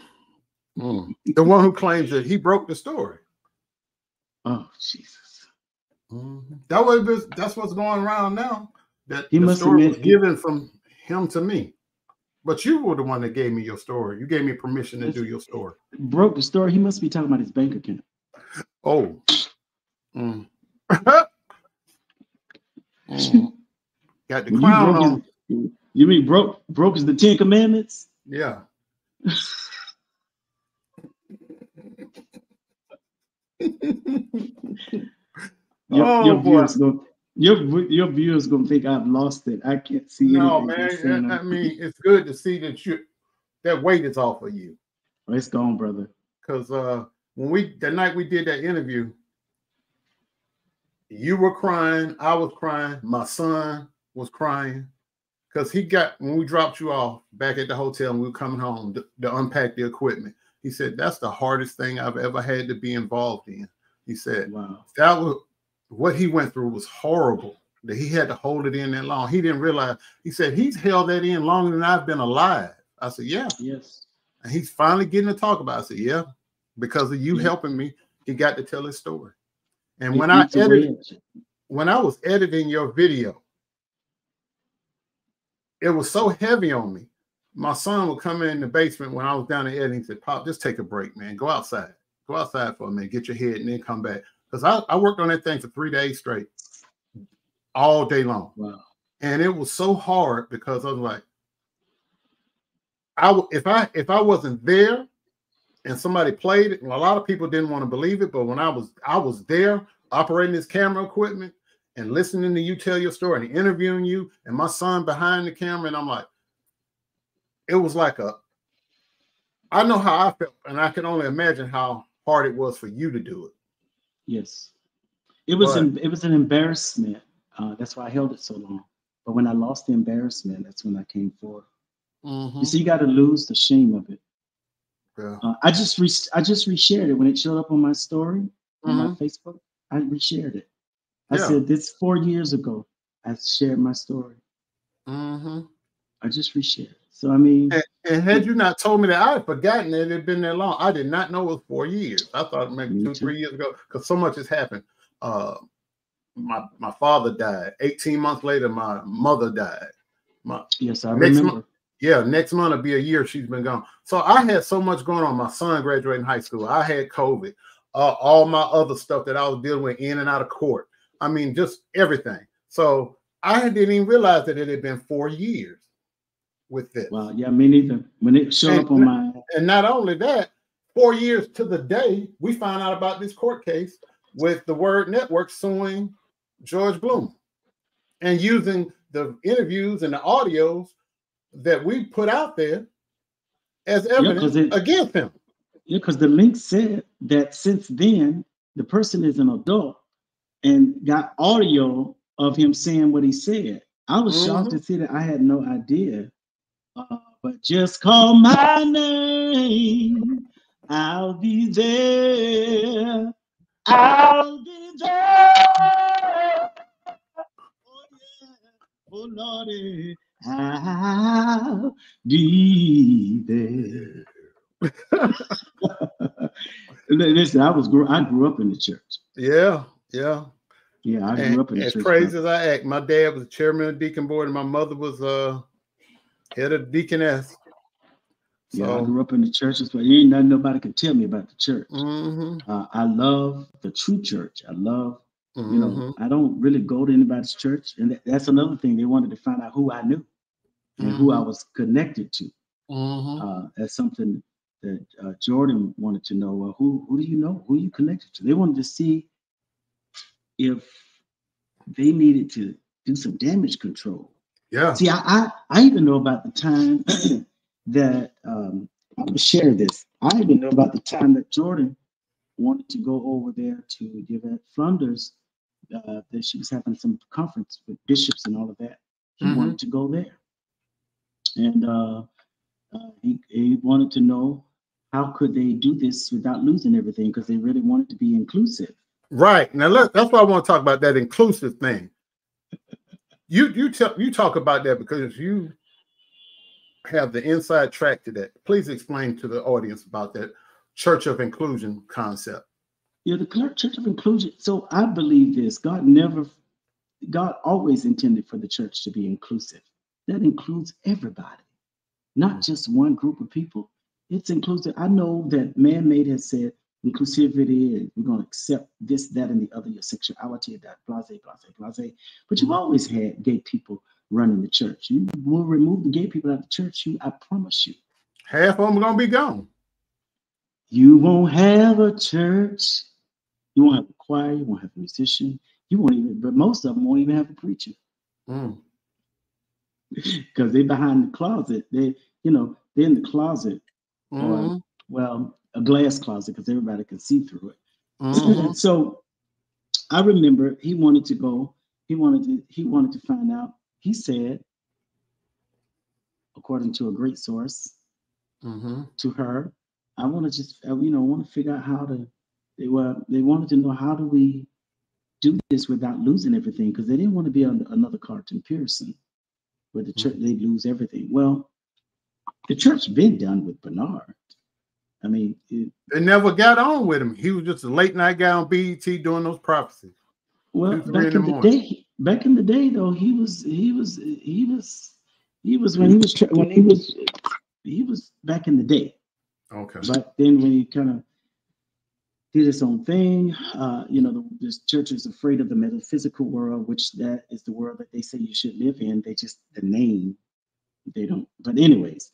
The one who claims that he broke the story. Oh, Jesus. That's what's going around now. That the story was given from him to me. But you were the one that gave me your story. You gave me permission to do your story. Broke the story. He must be talking about his bank account. Oh. Got the crown on. You mean broke is the 10 commandments? Yeah. your boy. Your viewers gonna think I've lost it. I can't see anything. No, man. I mean, it's good to see that that weight is off of you. Oh, it's gone, brother. Because when that night we did that interview, you were crying, I was crying, my son was crying. Because when we dropped you off back at the hotel and we were coming home to unpack the equipment, he said, that's the hardest thing I've ever had to be involved in. He said, wow, that was what he went through was horrible, that he had to hold it in that long. He didn't realize, he said, he's held that in longer than I've been alive. I said, yeah. Yes. And he's finally getting to talk about it. I said, yeah, because of you helping me, he got to tell his story. And when I was editing your video, it was so heavy on me. My son would come in the basement when I was down there editing. He said, Pop, just take a break, man. Go outside. Go outside for a minute. Get your head and then come back. Because I worked on that thing for 3 days straight, all day long. Wow. And it was so hard because I was like, if I wasn't there and somebody played it, and a lot of people didn't want to believe it, but when I was there operating this camera equipment and listening to you tell your story and interviewing you and my son behind the camera, and I'm like, it was like I know how I felt, and I can only imagine how hard it was for you to do it. Yes. It was an embarrassment. That's why I held it so long. But when I lost the embarrassment, that's when I came forward. Mm-hmm. You see, you got to lose the shame of it. Yeah. I just reshared it when it showed up on my story on my Facebook. I reshared it. I said this 4 years ago. I shared my story. Mm-hmm. I just reshared. So I mean, and had you not told me that, I had forgotten that it had been that long. I did not know it was 4 years. I thought maybe 2, 3 years ago because so much has happened. My father died. 18 months later, my mother died. Yes, I remember. Yeah, next month will be a year she's been gone. So I had so much going on. My son graduating high school. I had COVID. All my other stuff that I was dealing with in and out of court. I mean, just everything. So I didn't even realize that it had been 4 years with this. Well, yeah, me neither. When it showed up on my... And not only that, 4 years to the day, we found out about this court case with the Word Network suing George Bloomer and using the interviews and the audios that we put out there as evidence against him. Yeah, because the link said that since then, the person is an adult and got audio of him saying what he said. I was shocked to see that. I had no idea. But just call my name. I'll be there. I'll be there. Oh, yeah. Oh, Lordy. I'll be there. Listen, I grew up in the church. Yeah, yeah, yeah. I grew up in the church. As crazy as I act, my dad was chairman of the deacon board, and my mother was head of deaconess. So. Yeah, I grew up in the church. But ain't nothing nobody could tell me about the church. Mm-hmm. I love the true church. I love. You know, I don't really go to anybody's church. And that's another thing. They wanted to find out who I knew and who I was connected to. That's something that Jordan wanted to know. Well, who do you know? Who are you connected to? They wanted to see if they needed to do some damage control. Yeah. See, I even know about the time that, I'm going to share this. I even know about the time that Jordan wanted to go over there to give at Flanders. That she was having some conference with bishops and all of that. He wanted to go there. And he wanted to know how could they do this without losing everything because they really wanted to be inclusive. Right. Now, that's why I want to talk about that inclusive thing. you talk about that because you have the inside track to that. Please explain to the audience about that Church of Inclusion concept. Yeah, the Church of Inclusion. So I believe this. God always intended for the church to be inclusive. That includes everybody, not just one group of people. It's inclusive. I know that man-made has said inclusivity, we're going to accept this, that, and the other, your sexuality, that, blase, blase, blase. But you've always had gay people running the church. You will remove the gay people out of the church, I promise you. Half of them are going to be gone. You won't have a church. You won't have a choir. You won't have a musician. you won't even, but most of them won't even have a preacher. Mm. Because they're behind the closet. They, you know, they're in the closet. Mm-hmm. Or, well, a glass closet because everybody can see through it. Mm-hmm. So I remember he wanted to go. He wanted to find out. He said, according to a great source, mm-hmm. to her, I want to just, you know, want to figure out how to. They wanted to know how do we do this without losing everything, because they didn't want to be another Carlton Pearson, where the church, they lose everything. Well, the church been done with Bernard. I mean, they never got on with him. He was just a late night guy on BET doing those prophecies. Well, back in the day, though, he was back in the day. Okay. But then when he kind of did his own thing, you know, the church is afraid of the metaphysical world, which that is the world that they say you should live in. They just the name, they don't. But anyways,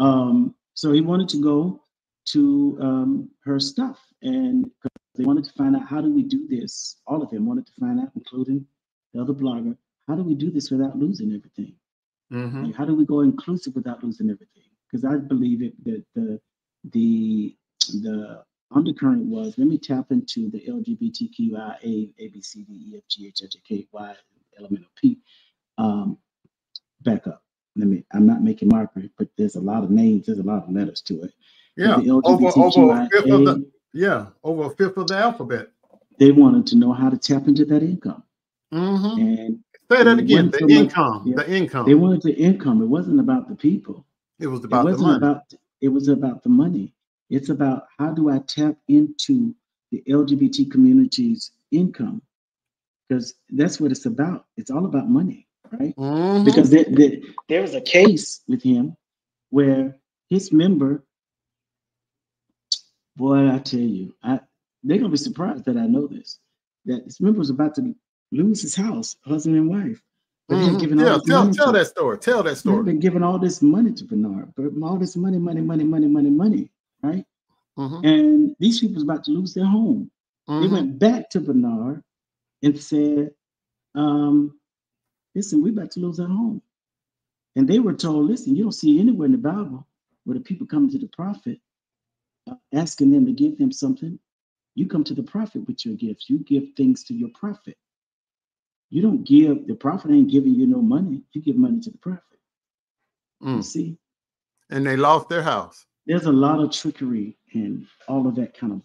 so he wanted to go to her stuff, and they wanted to find out how do we do this. All of them wanted to find out, including the other blogger, how do we do this without losing everything? Mm-hmm. Like, how do we go inclusive without losing everything? Because I believe it, that the undercurrent was, let me tap into the LGBTQIA, A, B, C, D, E, F, G, H, I, J, K, Y, elemental P. Back up. I'm not making mockery, but there's a lot of names, there's a lot of letters to it. Yeah, over a fifth of the alphabet. They wanted to know how to tap into that income. Mm-hmm. And say that again, the income. Yeah, the income. They wanted the income. It wasn't about the people. It was about the money. It was about the money. It's about how do I tap into the LGBT community's income? Because that's what it's about. It's all about money, right? Mm-hmm. Because there was a case with him where his member. Boy, I tell you, they're going to be surprised that I know this, that his member was about to lose his house, husband and wife. But mm-hmm. Tell that story. They've been giving all this money to Bernard, but all this money, right? Mm-hmm. And these people was about to lose their home. Mm-hmm. They went back to Bernard and said, listen, we're about to lose our home. And they were told, listen, you don't see anywhere in the Bible where the people come to the prophet asking them to give them something. You come to the prophet with your gifts. You give things to your prophet. You don't give, the prophet ain't giving you no money. You give money to the prophet. Mm. You see? And they lost their house. There's a lot of trickery and all of that kind of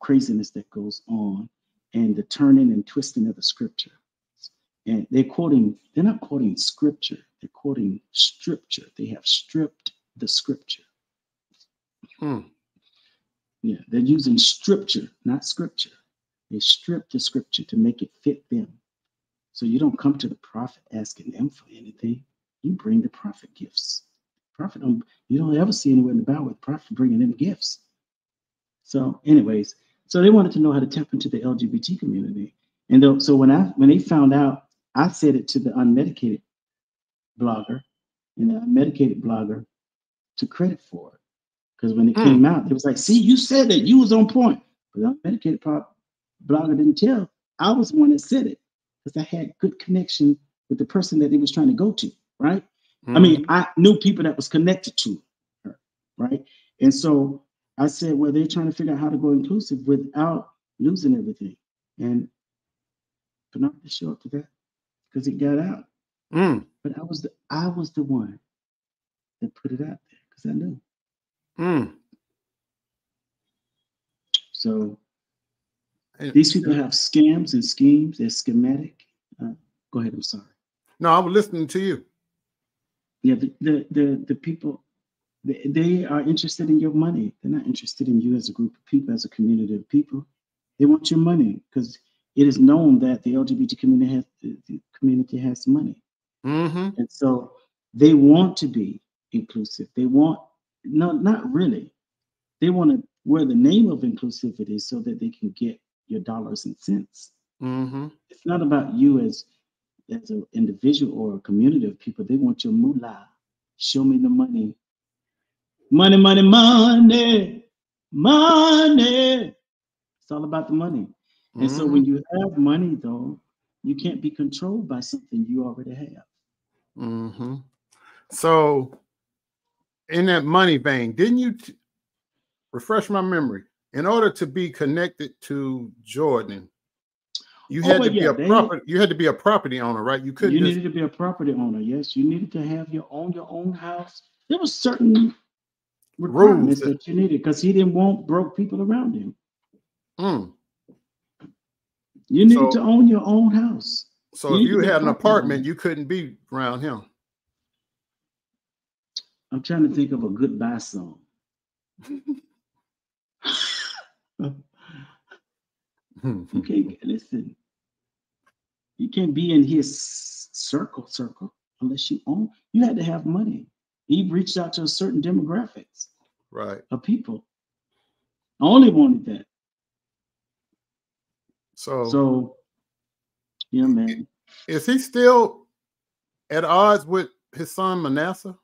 craziness that goes on, and the turning and twisting of the scripture. And they're not quoting scripture. They're quoting scripture. They have stripped the scripture. Hmm. Yeah, they're using scripture, not scripture. They strip the scripture to make it fit them. So you don't come to the prophet asking them for anything. You bring the prophet gifts. You don't ever see anywhere in the Bible with prophet bringing them gifts. So anyways, so they wanted to know how to tap into the LGBT community. And so when they found out, I said it to the unmedicated blogger, and the unmedicated blogger took credit for it. Because when it came out, it was like, see, you said it. You was on point. But the unmedicated blogger didn't tell. I was the one that said it. Because I had good connection with the person that they was trying to go to, right? Mm. I mean, I knew people that was connected to her, right? And so I said, well, they're trying to figure out how to go inclusive without losing everything. And Bernard didn't show up to that because it got out. Mm. But I was the one that put it out there because I knew. Mm. So these people have scams and schemes. They're schematic. Go ahead. I'm sorry. No, I was listening to you. Yeah, the people, they are interested in your money. They're not interested in you as a group of people, as a community of people. They want your money because it is known that the LGBT community has money, mm-hmm. and so they want to be inclusive. They want. No, not really. They want to wear the name of inclusivity so that they can get your dollars and cents. Mm-hmm. It's not about you as an individual or a community of people. They want your moolah. Show me the money. Money, money, money, money. It's all about the money. Mm-hmm. And so when you have money, though, You can't be controlled by something you already have. Mm-hmm. So in that money vein, didn't you refresh my memory? In order to be connected to Jordan, you had you had to be a property owner, right? You couldn't. You needed to be a property owner. Yes, you needed to have your own house. There were certain rules that you needed because he didn't want broke people around him. Mm. You needed to own your own house. So if you had an apartment, you couldn't be around him. I'm trying to think of a goodbye song. You can't listen. You can't be in his circle unless you own. You had to have money. He reached out to a certain demographics, right? Of people. I only wanted that. So yeah, man. Is he still at odds with his son Manasseh?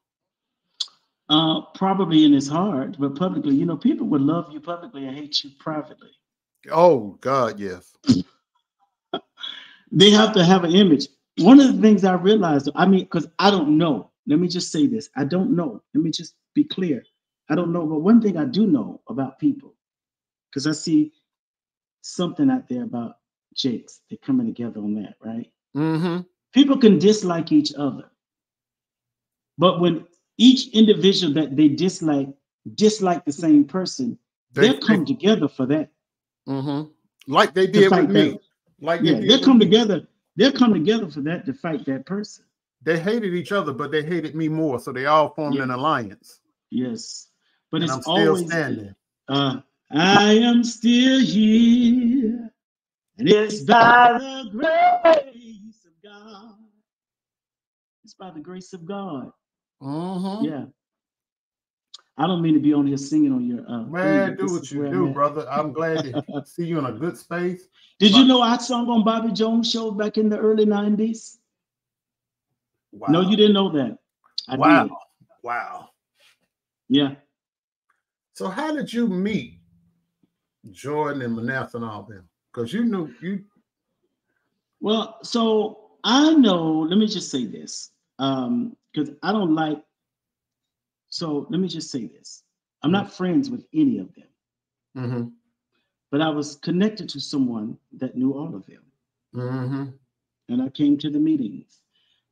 Probably in his heart, but publicly, you know, people would love you publicly and hate you privately. Oh, God, yes. They have to have an image. One of the things I realized, I mean, because I don't know. Let me just say this. I don't know. Let me just be clear. I don't know. But one thing I do know about people, because I see something out there about Jakes. They're coming together on that, right? Mm-hmm. People can dislike each other. But when each individual that they dislike the same person, they'll come together for that. Mm-hmm. Like they did with me. They'll come together for that, to fight that person. They hated each other, but they hated me more, so they all formed an alliance. Yes, but it's always standing. I am still here, and it's by the grace of God. It's by the grace of God. Mm-hmm. Yeah. I don't mean to be on here singing on your man. Do what you do, brother. I'm glad to see you in a good space. Did you know I sung on Bobby Jones' show back in the early 90s? Wow. No, you didn't know that. I did. Wow. Yeah. So how did you meet Jordan and Manasseh and all them? Because you knew you. Well, so I know. Let me just say this, because I don't like. So let me just say this. I'm not friends with any of them. Mm-hmm. But I was connected to someone that knew all of them. Mm-hmm. And I came to the meetings.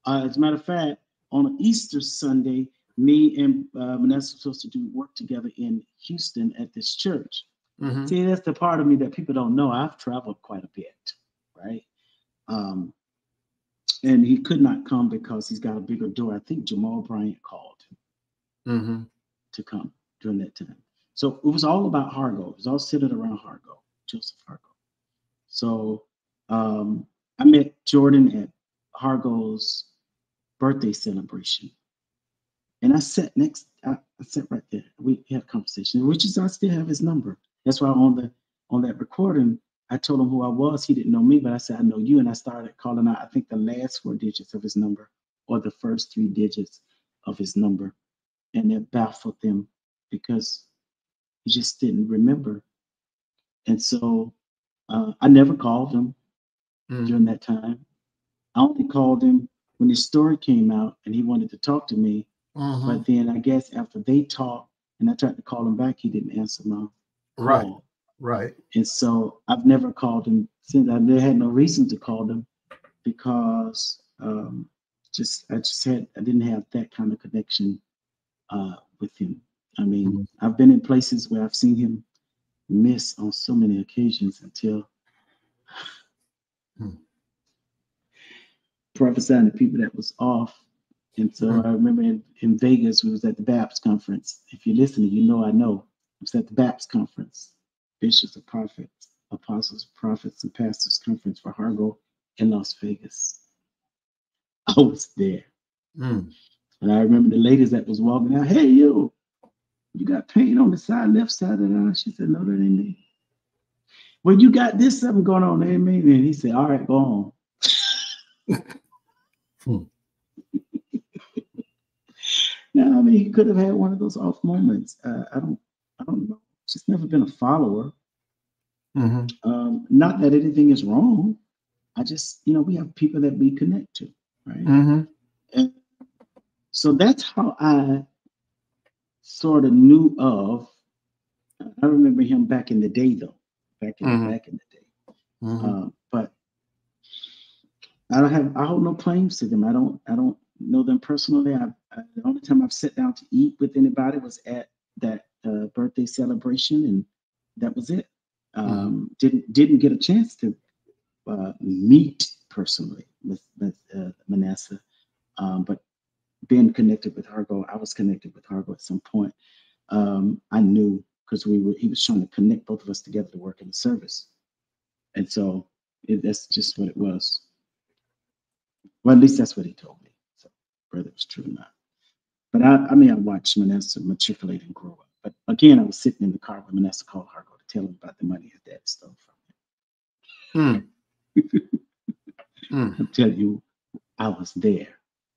As a matter of fact, on Easter Sunday, me and Manasseh were supposed to do work together in Houston at this church. Mm-hmm. See, that's the part of me that people don't know. I've traveled quite a bit, right? And he could not come because he's got a bigger door. I think Jamal Bryant called. Mm-hmm. To come during that time. So it was all about Hargo. It was all centered around Hargo, Joseph Hargo. So I met Jordan at Hargo's birthday celebration. And I sat next, I sat right there. We had a conversation, which is I still have his number. That's why on that recording, I told him who I was. He didn't know me, but I said, I know you. And I started calling out, I think, the last 4 digits of his number or the first 3 digits of his number. And it baffled them because he just didn't remember. And so I never called him during that time. I only called him when his story came out and he wanted to talk to me. Uh-huh. But then I guess after they talked and I tried to call him back, he didn't answer my call. Right. And so I've never called him since. I've had no reason to call him because I didn't have that kind of connection with him. I mean, I've been in places where I've seen him miss on so many occasions until prophesying to people that was off. And so I remember in Vegas, we was at the BAPS conference. If you're listening, you know I know. I was at the BAPS conference, Bishops of Prophets, Apostles of Prophets, and Pastors Conference for Hargo in Las Vegas. I was there. Mm. And I remember the ladies that was walking out, hey, you got pain on the side, left side of the eye. She said, no, that ain't me. Well, you got this, something going on, ain't me. And he said, all right, go on. Now, I mean, he could have had one of those off moments. I don't know. She's never been a follower. Mm-hmm. Not that anything is wrong. I just, you know, we have people that we connect to, right? Mm-hmm. And so that's how I sort of knew of. I remember him back in the day, though. Back in the day. Mm-hmm. But I don't have. I hold no claims to them. I don't know them personally. The only time I've sat down to eat with anybody was at that birthday celebration, and that was it. Didn't get a chance to meet personally with Manasseh, but being connected with Hargo, I was connected with Hargo at some point. I knew because he was trying to connect both of us together to work in the service, and so that's just what it was. Well, at least that's what he told me. So whether it was true or not, but I mean, I watched Manasseh matriculate and grow up. But again, I was sitting in the car when Manasseh called Hargo to tell him about the money his dad stole from him. I'll tell you, I was there.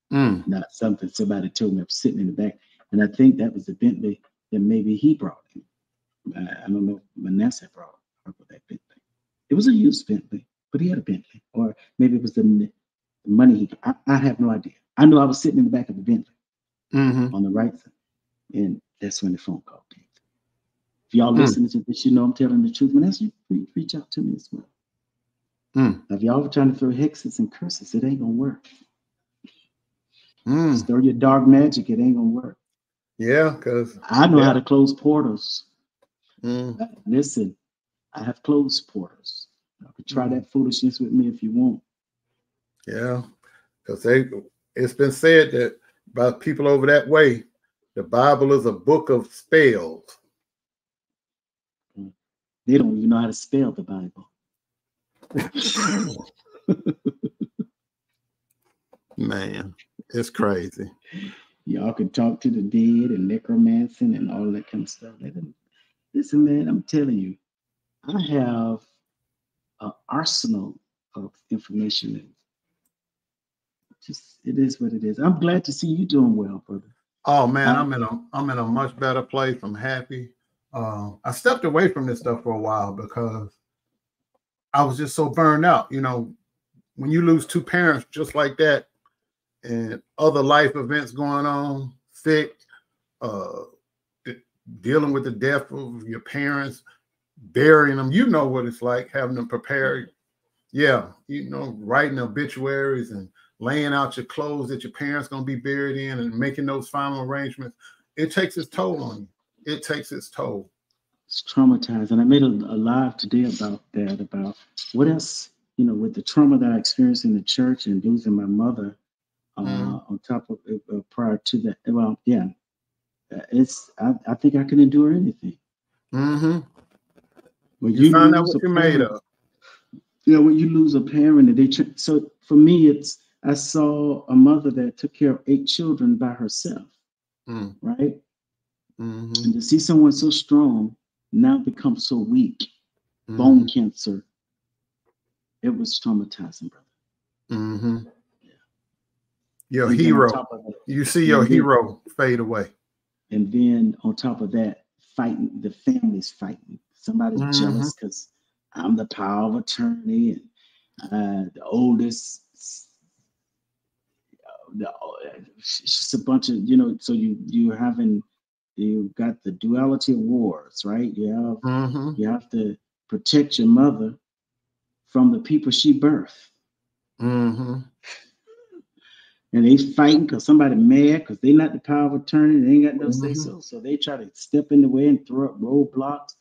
Not something somebody told me. I'm sitting in the back, and I think that was the Bentley that maybe he brought in. I don't know if Manasseh brought Hargo that Bentley. It was a used Bentley, but he had a Bentley, or maybe it was the money he. I have no idea. I know I was sitting in the back of the Bentley on the right side, and that's when the phone call came. If y'all listening to this, you know I'm telling the truth. Manasseh, you reach out to me as well. Now, if y'all are trying to throw hexes and curses, it ain't gonna work. Just throw your dark magic, it ain't gonna work. Yeah, because I know how to close portals. Listen, I have closed portals. You can try that foolishness with me if you want. Yeah, because it's been said that by people over that way, the Bible is a book of spells. They don't even know how to spell the Bible. Man, it's crazy. Y'all can talk to the dead and necromancing and all that kind of stuff. Listen, man, I'm telling you, I have an arsenal of information. Just it is what it is. I'm glad to see you doing well, brother. Oh man, I'm in a much better place. I'm happy. I stepped away from this stuff for a while because I was just so burned out. You know, when you lose two parents just like that and other life events going on, sick, dealing with the death of your parents, burying them, you know what it's like having them prepared. Yeah, you know, writing obituaries and laying out your clothes that your parents going to be buried in and making those final arrangements. It takes its toll on you. It takes its toll. It's traumatizing. I made a live today about that, about what else, you know, with the trauma that I experienced in the church and losing my mother on top of it prior to that. Well, yeah, it's, I think I can endure anything. When you find out what you're made of. Yeah, when you lose a parent, and so for me, it's, I saw a mother that took care of 8 children by herself, right? And to see someone so strong now become so weak, bone cancer. It was traumatizing, brother. Your and hero. You see your hero fade away. And then on top of that, fighting, the family's fighting. Somebody's jealous because I'm the power of attorney and the oldest. It's just a bunch of, you know, so you're having. You've got the duality of wars, right? You have to protect your mother from the people she birthed. And they fighting because somebody mad because they not the power of attorney. They ain't got no say-so. So they try to step in the way and throw up roadblocks.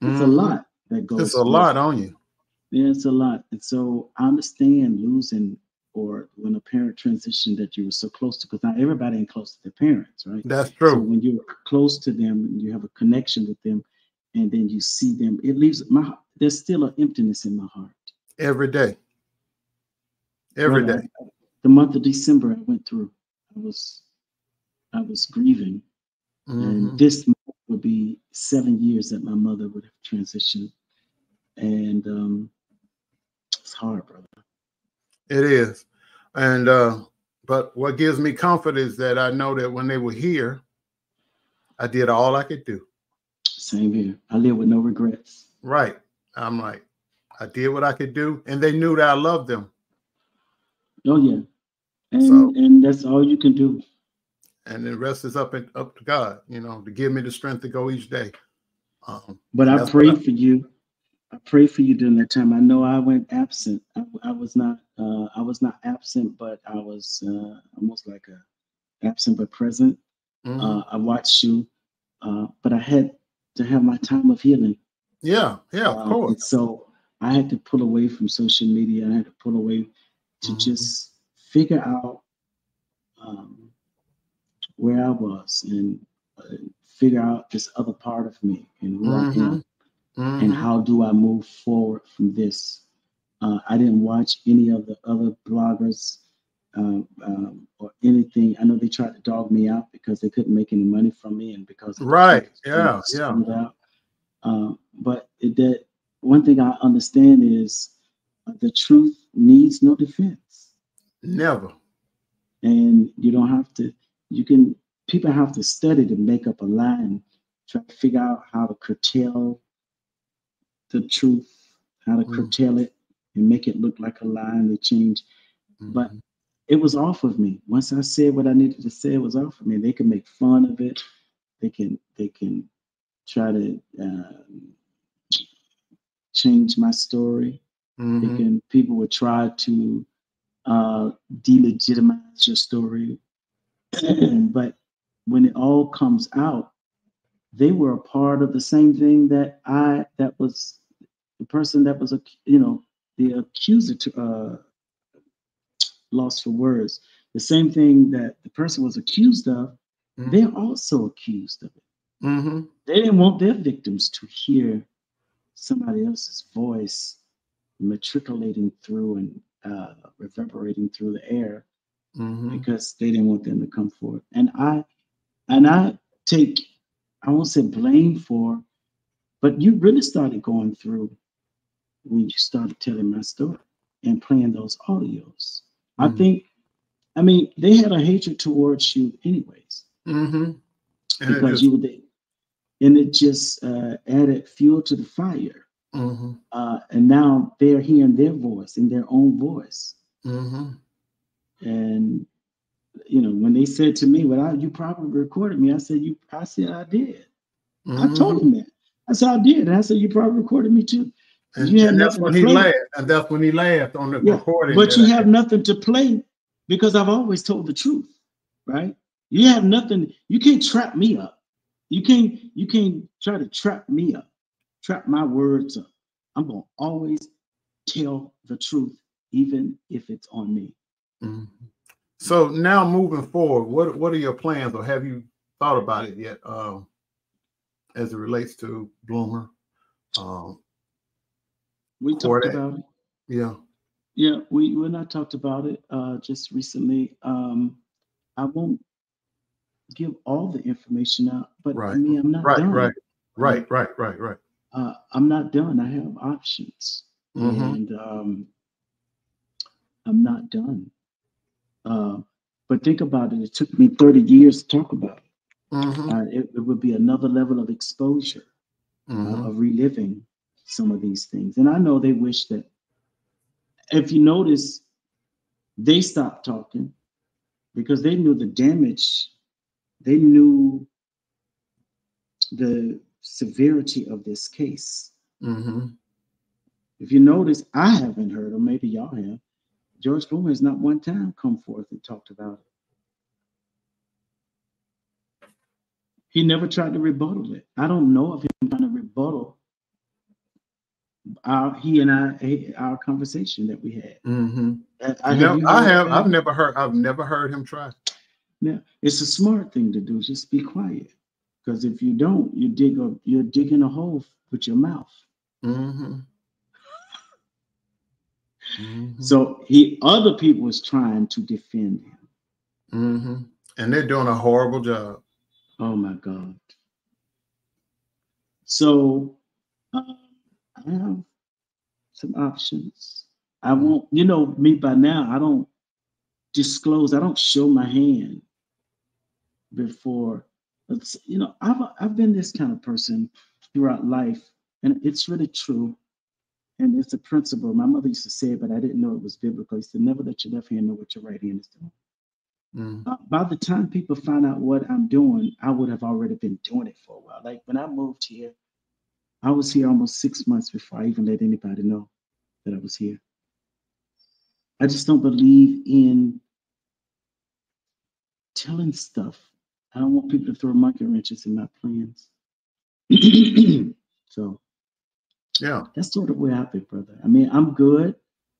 It's a lot that goes. It's a lot on you. Yeah, it's a lot. And so I understand losing or when a parent transitioned that you were so close to, because not everybody ain't close to their parents, right? That's true. So when you're close to them and you have a connection with them and then you see them, it leaves my, there's still an emptiness in my heart. Every day. Every day. The month of December I went through, I was grieving. And this month would be 7 years that my mother would have transitioned. And it's hard, brother. It is. And but what gives me comfort is that I know that when they were here, I did all I could do. Same here. I live with no regrets. Right. I'm like, I did what I could do, and they knew that I loved them. Oh yeah, and that's all you can do. And the rest is up to God, you know, to give me the strength to go each day. But I prayed for you. I prayed for you during that time. I know I went absent. I was not absent, but I was almost like a absent but present. Mm-hmm. I watched you, but I had to have my time of healing. Yeah, yeah, of course. So I had to pull away from social media. I had to pull away to just figure out where I was and figure out this other part of me and who I am and how do I move forward from this. I didn't watch any of the other bloggers or anything. I know they tried to dog me out because they couldn't make any money from me and because but that one thing I understand is the truth needs no defense. Never. And you don't have to. You can. People have to study to make up a lie and try to figure out how to curtail the truth, how to curtail it and make it look like a lie, and they change. But it was off of me. Once I said what I needed to say, it was off of me. They can make fun of it. They can try to change my story. They can, people would try to delegitimize your story. But when it all comes out, they were a part of the same thing that that was the person that was, the accuser lost for words. The same thing that the person was accused of, they're also accused of it. They didn't want their victims to hear somebody else's voice matriculating through and reverberating through the air because they didn't want them to come forward. And I take, I won't say blame for, but you really started going through when you started telling my story and playing those audios. I think, I mean, they had a hatred towards you anyways. And because you were there. And it just added fuel to the fire. And now they're hearing their voice in their own voice. And you know, when they said to me, "Well, you probably recorded me," I said, I did. I told him that. I said, "I did," and I said, "You probably recorded me too." And that's when he laughed. And that's when he laughed on the recording. But you have nothing to play because I've always told the truth, right? You have nothing. You can't trap me up. You can't try to trap me up. Trap my words up. I'm going to always tell the truth, even if it's on me. So now moving forward, what are your plans, or have you thought about it yet as it relates to Bloomer? We talked about it. Yeah. Yeah, we and I talked about it just recently. I won't give all the information out, but I mean, I'm not done. Right. I'm not done. I have options, and I'm not done. But think about it. It took me 30 years to talk about it. It would be another level of exposure, of reliving some of these things. And I know they wish that. If you notice, they stopped talking because they knew the damage. They knew the severity of this case. If you notice, I haven't heard, or maybe y'all have, George Bloomer has not one time come forth and talked about it. He never tried to rebuttal it. I don't know of him trying to rebuttal our conversation that we had. I've never heard him try. Now, it's a smart thing to do. Just be quiet. Because if you don't, you're digging a hole with your mouth. So other people is trying to defend him. And they're doing a horrible job. Oh my God. So I have some options. I won't, you know, me by now, I don't disclose, I don't show my hand before. You know, I've been this kind of person throughout life, and it's really true. And it's a principle. My mother used to say it, but I didn't know it was biblical. She said, never let your left hand know what your right hand is doing. Mm. By the time people find out what I'm doing, I would have already been doing it for a while. Like when I moved here, I was here almost 6 months before I even let anybody know that I was here. I just don't believe in telling stuff. I don't want people to throw monkey wrenches in my plans. So, yeah, that's sort of where I've been, brother. I mean, I'm good.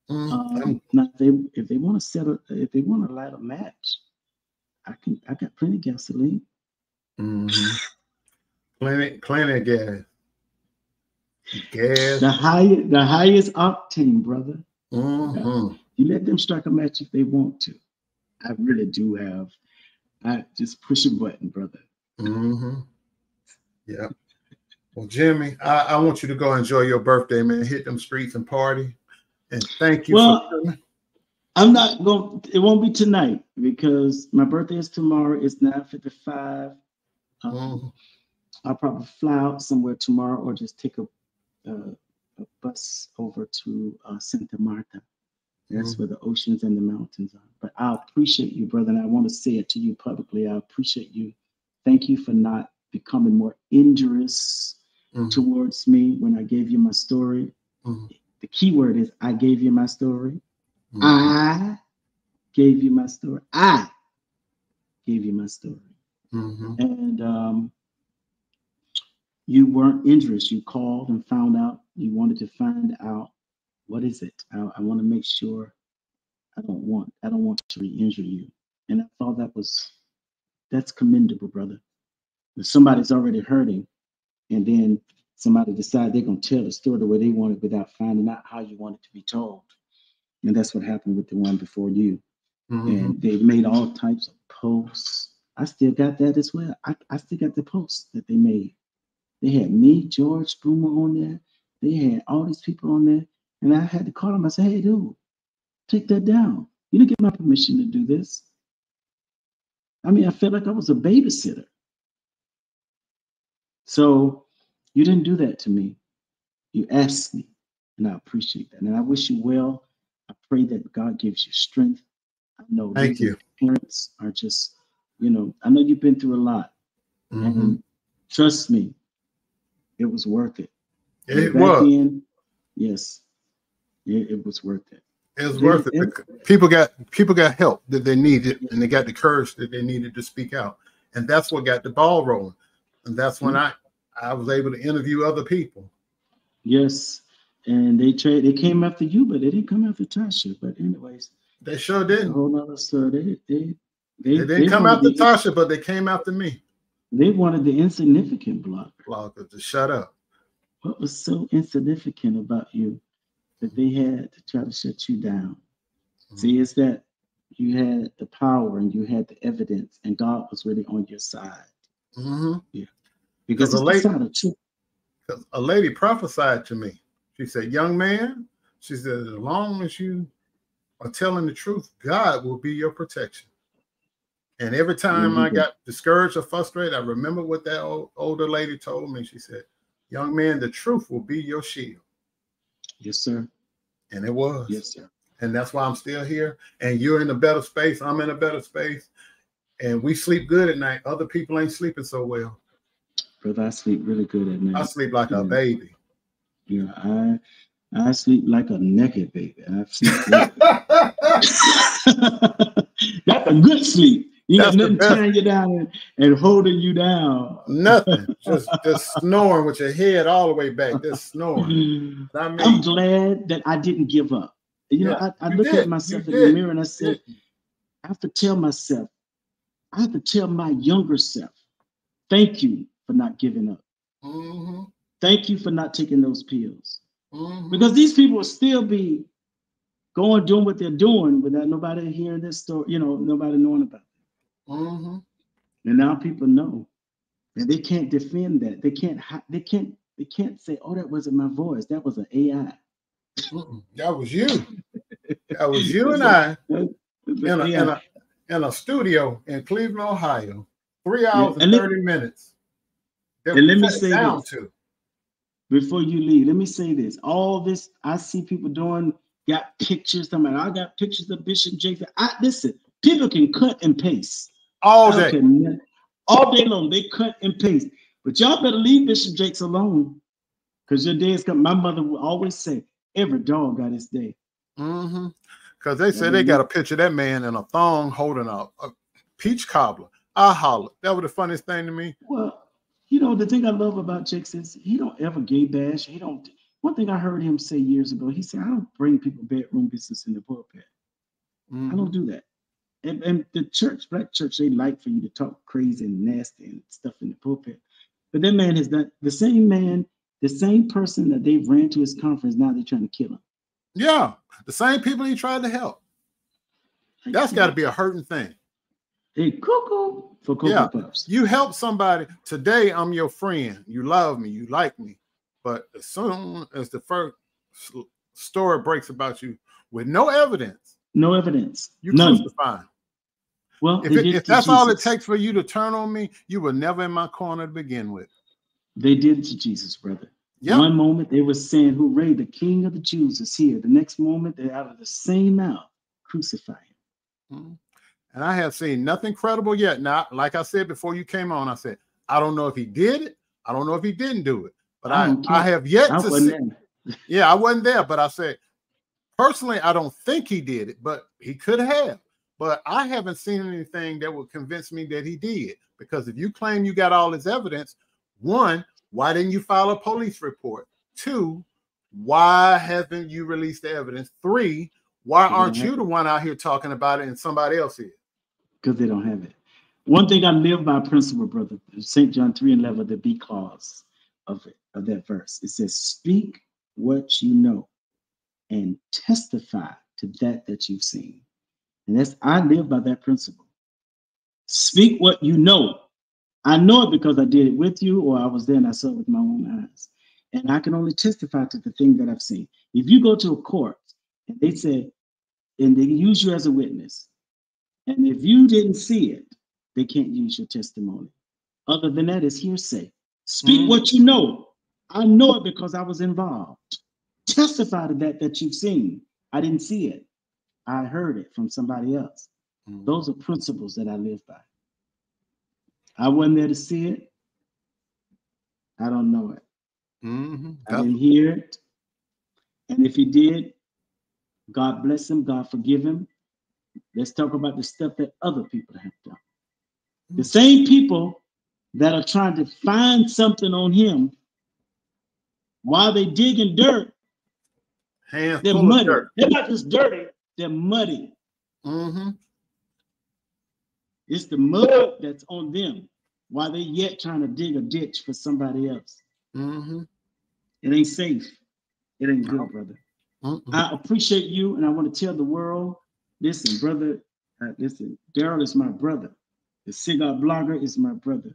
If they want to if they want to light a match, I got plenty of gasoline. Plenty of gas. The highest octane, brother. You let them strike a match if they want to. I really do have. I just push a button, brother. Yeah. Well, Jimmy, I want you to go enjoy your birthday, man. Hit them streets and party. And thank you. Well, for coming. I'm not going. It won't be tonight because my birthday is tomorrow. It's 9:55. I'll probably fly out somewhere tomorrow, or just take a bus over to Santa Marta. That's where the oceans and the mountains are. But I appreciate you, brother, and I want to say it to you publicly. I appreciate you. Thank you for not becoming more injurious towards me when I gave you my story. The key word is I gave you my story. I gave you my story. I gave you my story. And you weren't injurious. You called and found out. You wanted to find out. What is it? I want to make sure I don't want to re-injure you. And I thought that's commendable, brother. If somebody's already hurting and then somebody decides they're going to tell the story the way they want it without finding out how you want it to be told. And that's what happened with the one before you. And they made all types of posts. I still got that as well. I still got the posts that they made. They had me, George Bloomer on there. They had all these people on there. And I had to call him. I said, hey, dude, take that down. You didn't get my permission to do this. I mean, I felt like I was a babysitter. So you didn't do that to me. You asked me, and I appreciate that. And I wish you well. I pray that God gives you strength. I know your parents are just, I know you've been through a lot. And trust me, it was worth it. It was. Yes, it was worth it. It was worth it. People got help that they needed, and they got the courage that they needed to speak out, and that's what got the ball rolling. And that's when I was able to interview other people. Yes, and they came after you, but they didn't come after Tasha. But anyways, they sure didn't. Whole other story. They didn't come after Tasha, but they came after me. They wanted the insignificant blogger to shut up. What was so insignificant about you that they had to try to shut you down? See, it's that you had the power and you had the evidence, and God was really on your side. Yeah, because a lady prophesied to me. She said, young man, she said, as long as you are telling the truth, God will be your protection. And every time I got discouraged or frustrated, I remember what that older lady told me. She said, young man, the truth will be your shield. Yes, sir. And it was. Yes, sir. And that's why I'm still here. And you're in a better space. I'm in a better space. And we sleep good at night. Other people ain't sleeping so well. Brother, I sleep really good at night. I sleep like a baby. Yeah, I sleep like a naked baby. I sleep good. That's a good sleep. You have nothing tearing you down and holding you down. Nothing. Just snoring with your head all the way back. Just snoring. I mean, I'm glad that I didn't give up. I look at myself in the mirror and I said, I have to tell myself, I have to tell my younger self, thank you for not giving up. Thank you for not taking those pills. Because these people will still be going, doing what they're doing without nobody hearing this story, nobody knowing about it. And now people know, and they can't defend that. They can't say, "Oh, that wasn't my voice. That was an AI." That was you. That was you and I in a studio in Cleveland, Ohio, 3 hours and 30 minutes. That and let me say this. Before you leave, let me say this. All this I see people doing, got pictures. I got pictures of Bishop Jakes. Listen, people can cut and paste. All day. All day long, they cut and paste. But y'all better leave Bishop Jakes alone, because your day is coming. My mother would always say, every dog got his day. Mm-hmm. Because they said they got a picture of that man in a thong holding a peach cobbler. I hollered. That was the funniest thing to me. Well, you know, the thing I love about Jakes is he don't ever gay bash. He don't. One thing I heard him say years ago, he said, I don't bring people bedroom business in the pulpit. Mm-hmm. I don't do that. And the church, black church, they like for you to talk crazy and nasty and stuff in the pulpit. But that man has done the same person that they ran to his conference, now they're trying to kill him. Yeah, the same people he tried to help. That's got to be a hurting thing. Hey, cuckoo for Cocoa Puffs. You help somebody today. I'm your friend. You love me. You like me. But as soon as the first story breaks about you with no evidence, you crucify. Well, if that's all it takes for you to turn on me, you were never in my corner to begin with. They did it to Jesus, brother. Yep. One moment they were saying, "Hooray, the King of the Jews is here." The next moment they're out of the same mouth, crucify him. Mm-hmm. And I have seen nothing credible yet. Now, like I said before you came on, I said, I don't know if he did it. I don't know if he didn't do it. But I have yet to see. Yeah, I wasn't there. But I said, personally, I don't think he did it. But he could have. But I haven't seen anything that would convince me that he did. Because if you claim you got all this evidence, one, why didn't you file a police report? Two, why haven't you released the evidence? Three, why aren't you the one out here talking about it and somebody else is? Because they don't have it. One thing I live by principle, brother, St. John 3:11, the B clause of that verse. It says, speak what you know and testify to that you've seen. And I live by that principle. Speak what you know. I know it because I did it with you, or I was there and I saw it with my own eyes. And I can only testify to the thing that I've seen. If you go to a court and they say, and they use you as a witness, and if you didn't see it, they can't use your testimony. Other than that, it's hearsay. Speak what you know. I know it because I was involved. Testify to that you've seen. I didn't see it. I heard it from somebody else. Those are principles that I live by. I wasn't there to see it. I don't know it. I didn't hear it. And if he did, God bless him. God forgive him. Let's talk about the stuff that other people have done. The same people that are trying to find something on him while they digging dirt. Hands they're muddy. Dirt. They're not just dirty. They're muddy. It's the mud that's on them while they're yet trying to dig a ditch for somebody else. It ain't safe. It ain't good, brother. I appreciate you, and I want to tell the world, listen, brother, listen, Daryl is my brother. The Cigar Blogger is my brother,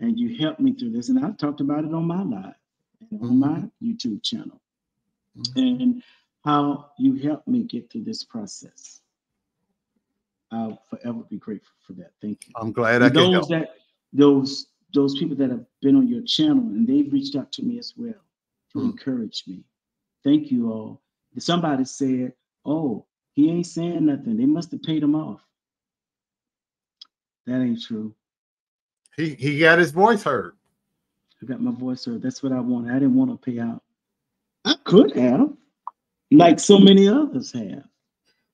and you helped me through this. And I've talked about it on my live and on my YouTube channel and how you helped me get through this process. I'll forever be grateful for that. Thank you. I'm glad I can help. Those people that have been on your channel, and they've reached out to me as well to encourage me. Thank you all. Somebody said, oh, he ain't saying nothing. They must have paid him off. That ain't true. He got his voice heard. I got my voice heard. That's what I wanted. I didn't want to pay out. I could have, like so many others have,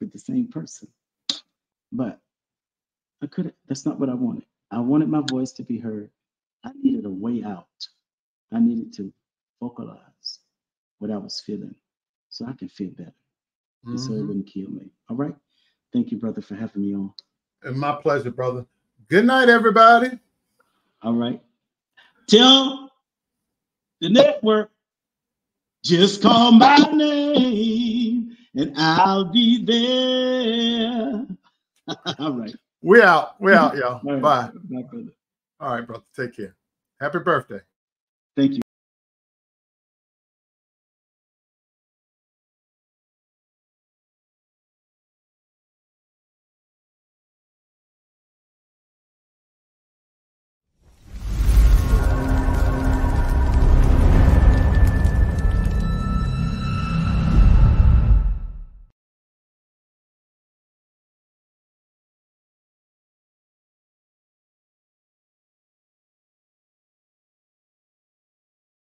with the same person. But I couldn't. That's not what I wanted. I wanted my voice to be heard. I needed a way out. I needed to vocalize what I was feeling so I can feel better. And so it wouldn't kill me. All right. Thank you, brother, for having me on. And my pleasure, brother. Good night, everybody. All right. Tell the network, just call my name and I'll be there. All right. We're out. We're out, y'all. Right. Bye. All right, brother. Take care. Happy birthday. Thank you.